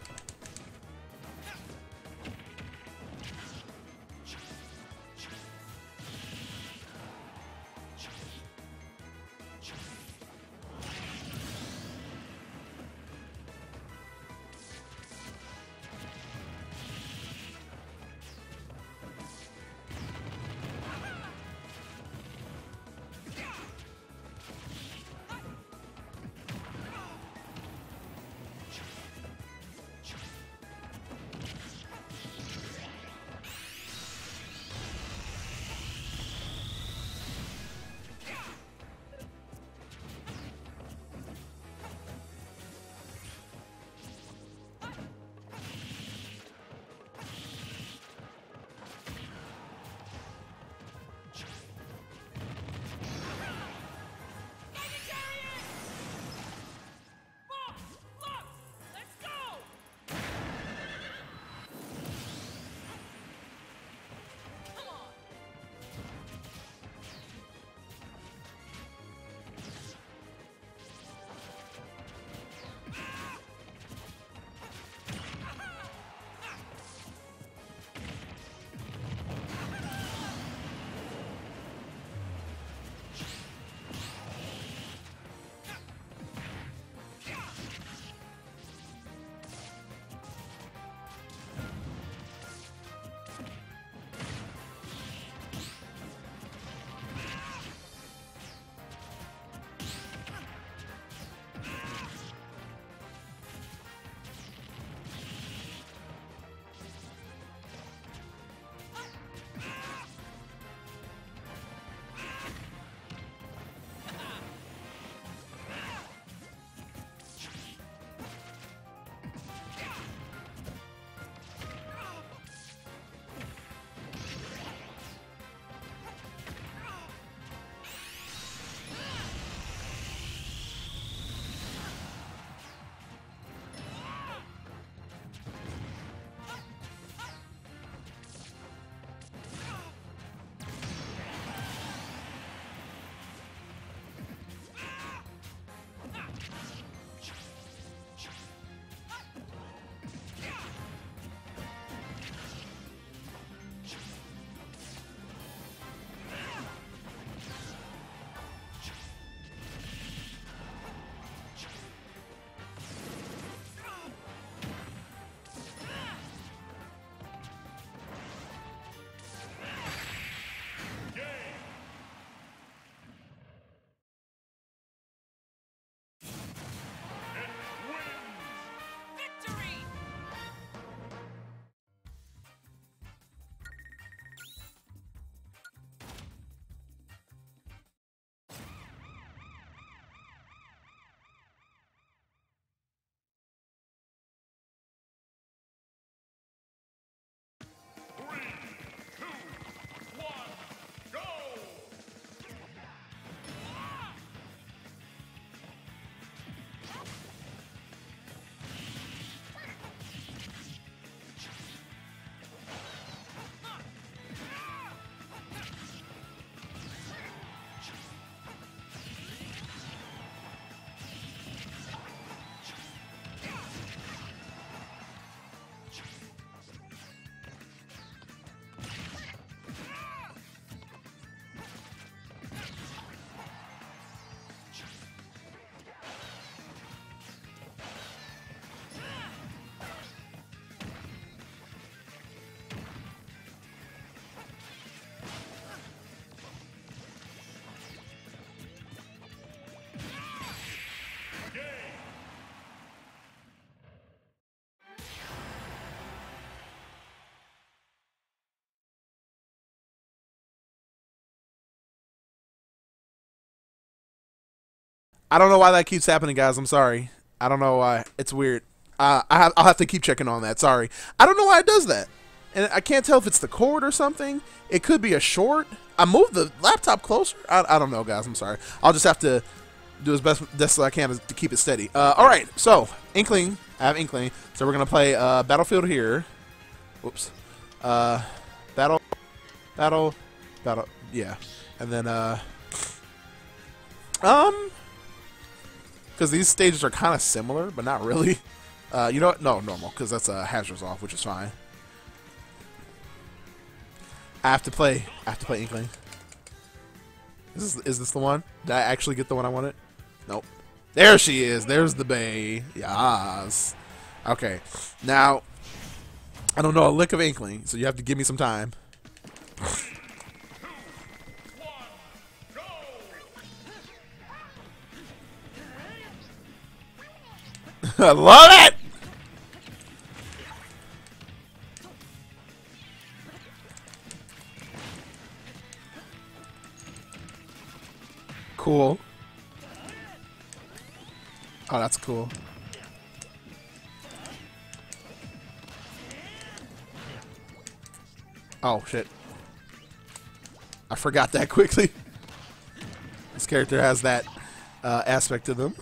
I don't know why that keeps happening, guys. I'm sorry. I don't know why. It's weird. I'll have to keep checking on that. Sorry. I don't know why it does that. And I can't tell if it's the cord or something. It could be a short. I moved the laptop closer. I don't know, guys. I'm sorry. I'll just have to do as best I can to keep it steady. All right. So, Inkling. I have Inkling. So, we're going to play Battlefield here. Whoops. Battle. Yeah. And then, because these stages are kind of similar, but not really. You know what? No, normal, because that's hazards off, which is fine. I have to play Inkling. Is this the one? Did I actually get the one I wanted? Nope. There she is. There's the bae. Yas. Okay. Now, I don't know a lick of Inkling, so you have to give me some time. I love it! Cool. Oh, that's cool. Oh, shit. I forgot that quickly. This character has that aspect to them.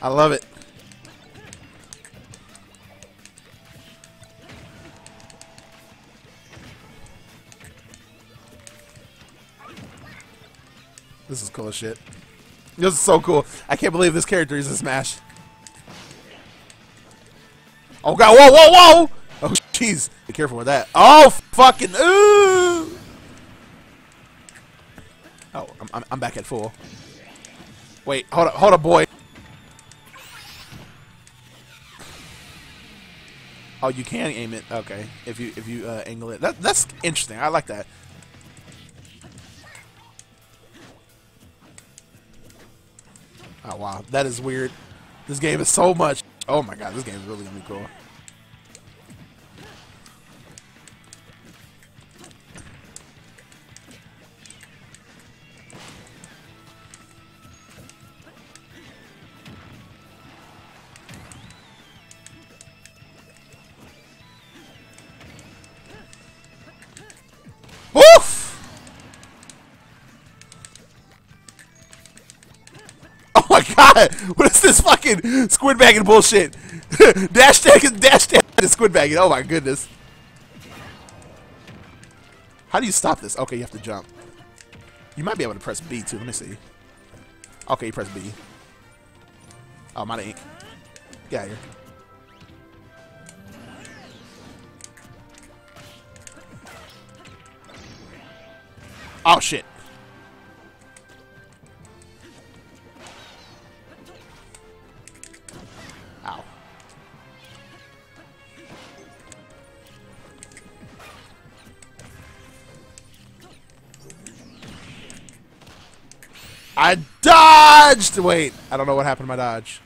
I love it. This is cool as shit. This is so cool. I can't believe this character is in Smash. Oh god, whoa, whoa, whoa! Oh jeez, be careful with that. Oh fucking ooh! Oh, I'm back at full. Wait, hold up, boy. Oh, you can aim it. Okay, if you angle it. That's interesting. I like that. Oh wow, that is weird. This game is so much. Oh my god, this game is really gonna be cool. God, what is this fucking squid bagging bullshit? dash tag is squid bagging. Oh my goodness. How do you stop this? Okay, you have to jump. You might be able to press B too. Let me see. Okay, you press B. Oh, I'm out of ink. Get out of here. Oh shit. I dodged! Wait, I don't know what happened to my dodge.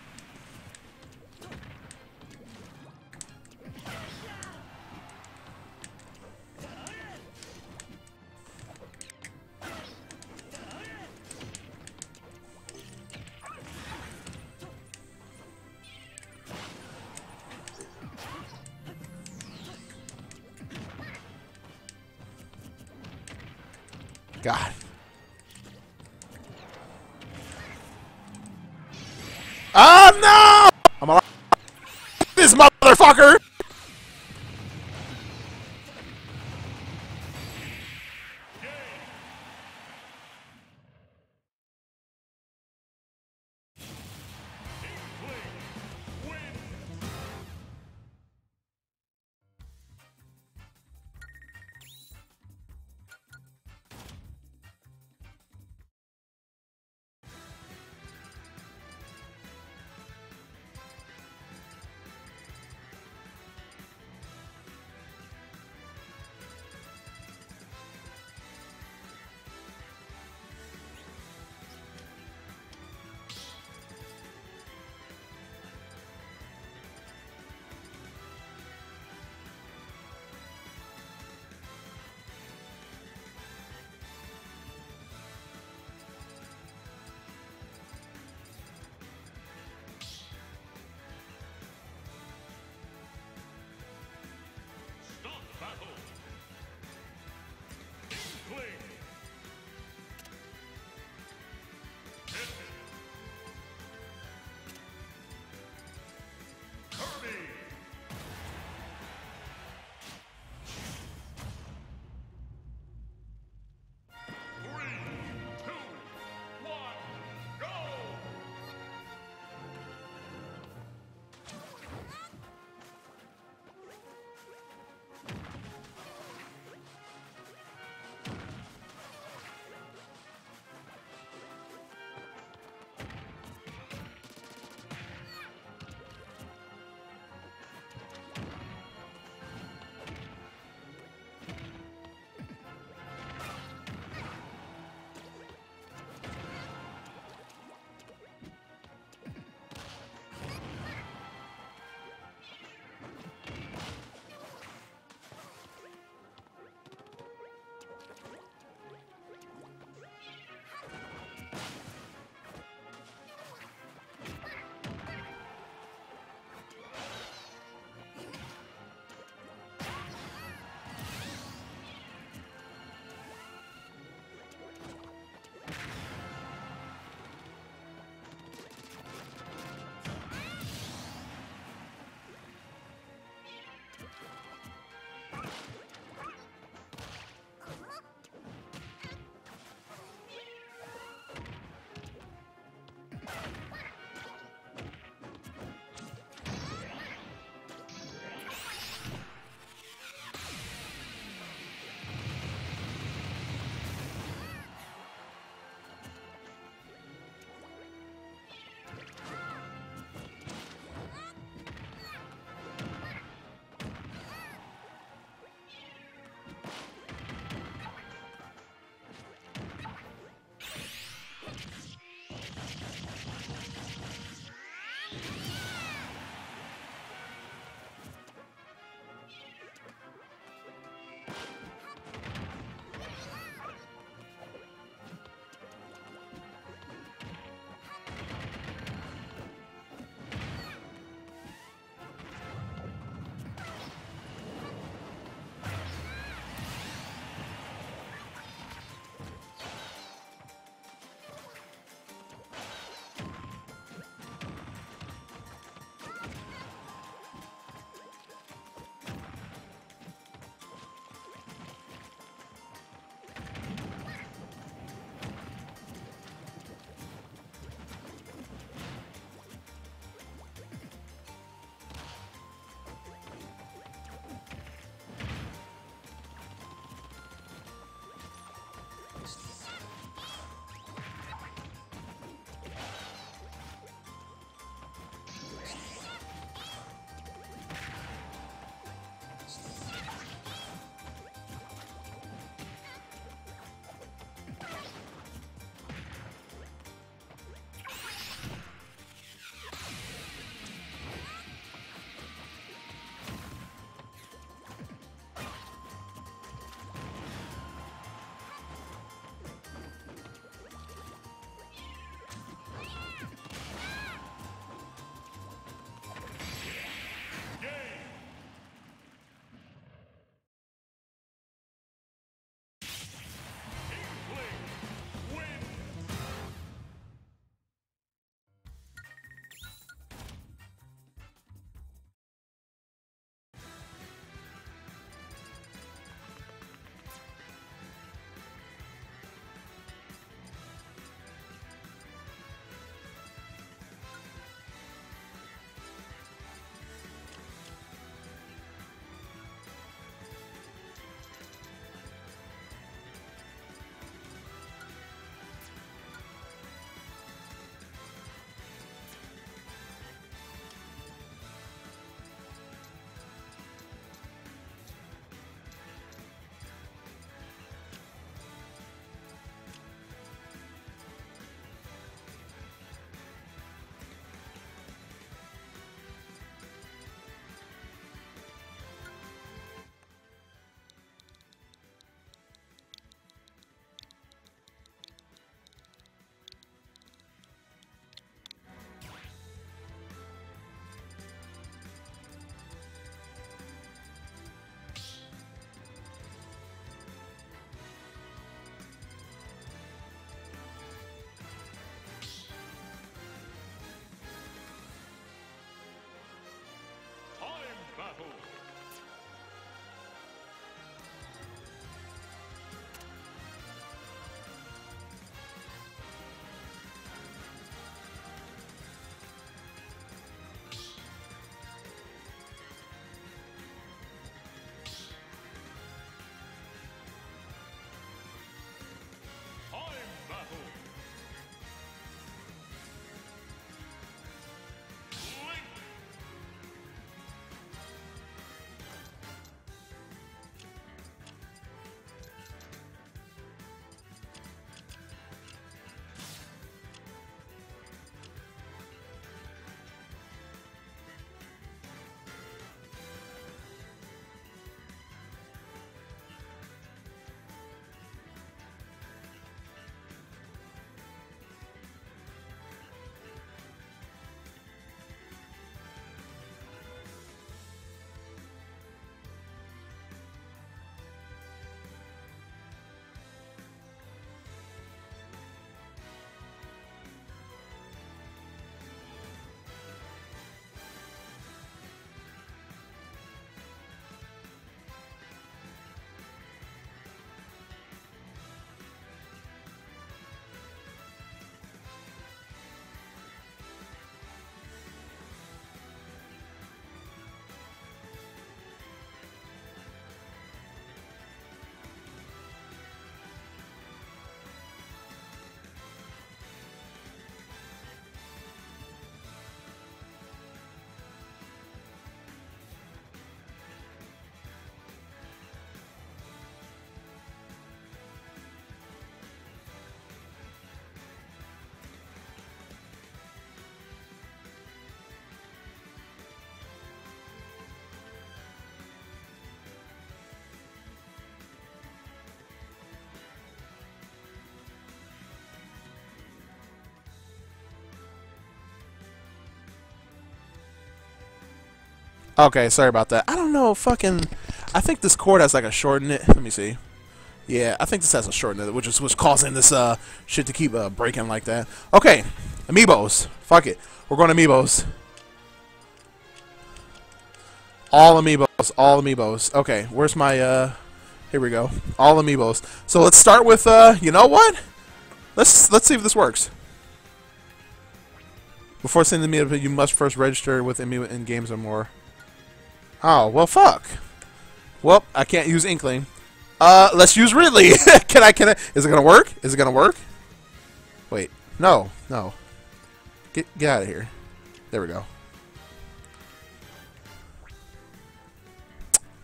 God. Oh no! I'm alright. This motherfucker! Okay, sorry about that. I don't know, fucking... I think this cord has like a short in it. Let me see. Yeah, I think this has a short in it, which is what's causing this shit to keep breaking like that. Okay, amiibos. Fuck it. We're going amiibos. All amiibos. All amiibos. Okay, where's my... Here we go. All amiibos. So let's start with... You know what? Let's see if this works. Before sending the amiibo, you must first register with amiibo in games or more. Oh, well, fuck. Well, I can't use Inkling. Let's use Ridley. Can I? Is it gonna work? Is it gonna work? Wait, no, no. Get out of here. There we go.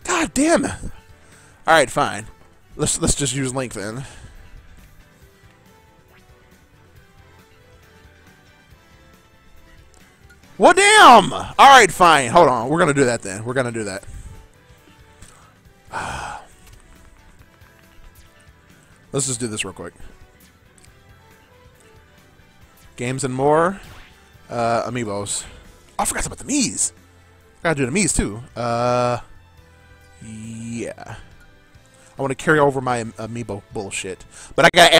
God damn it. All right, fine. Let's just use Link then. Well, damn! All right, fine. Hold on. We're gonna do that then. We're gonna do that. Let's just do this real quick. Games and more. Amiibos. Oh, I forgot about the Miis. Gotta do the Miis too. Yeah. I want to carry over my amiibo bullshit, but I gotta add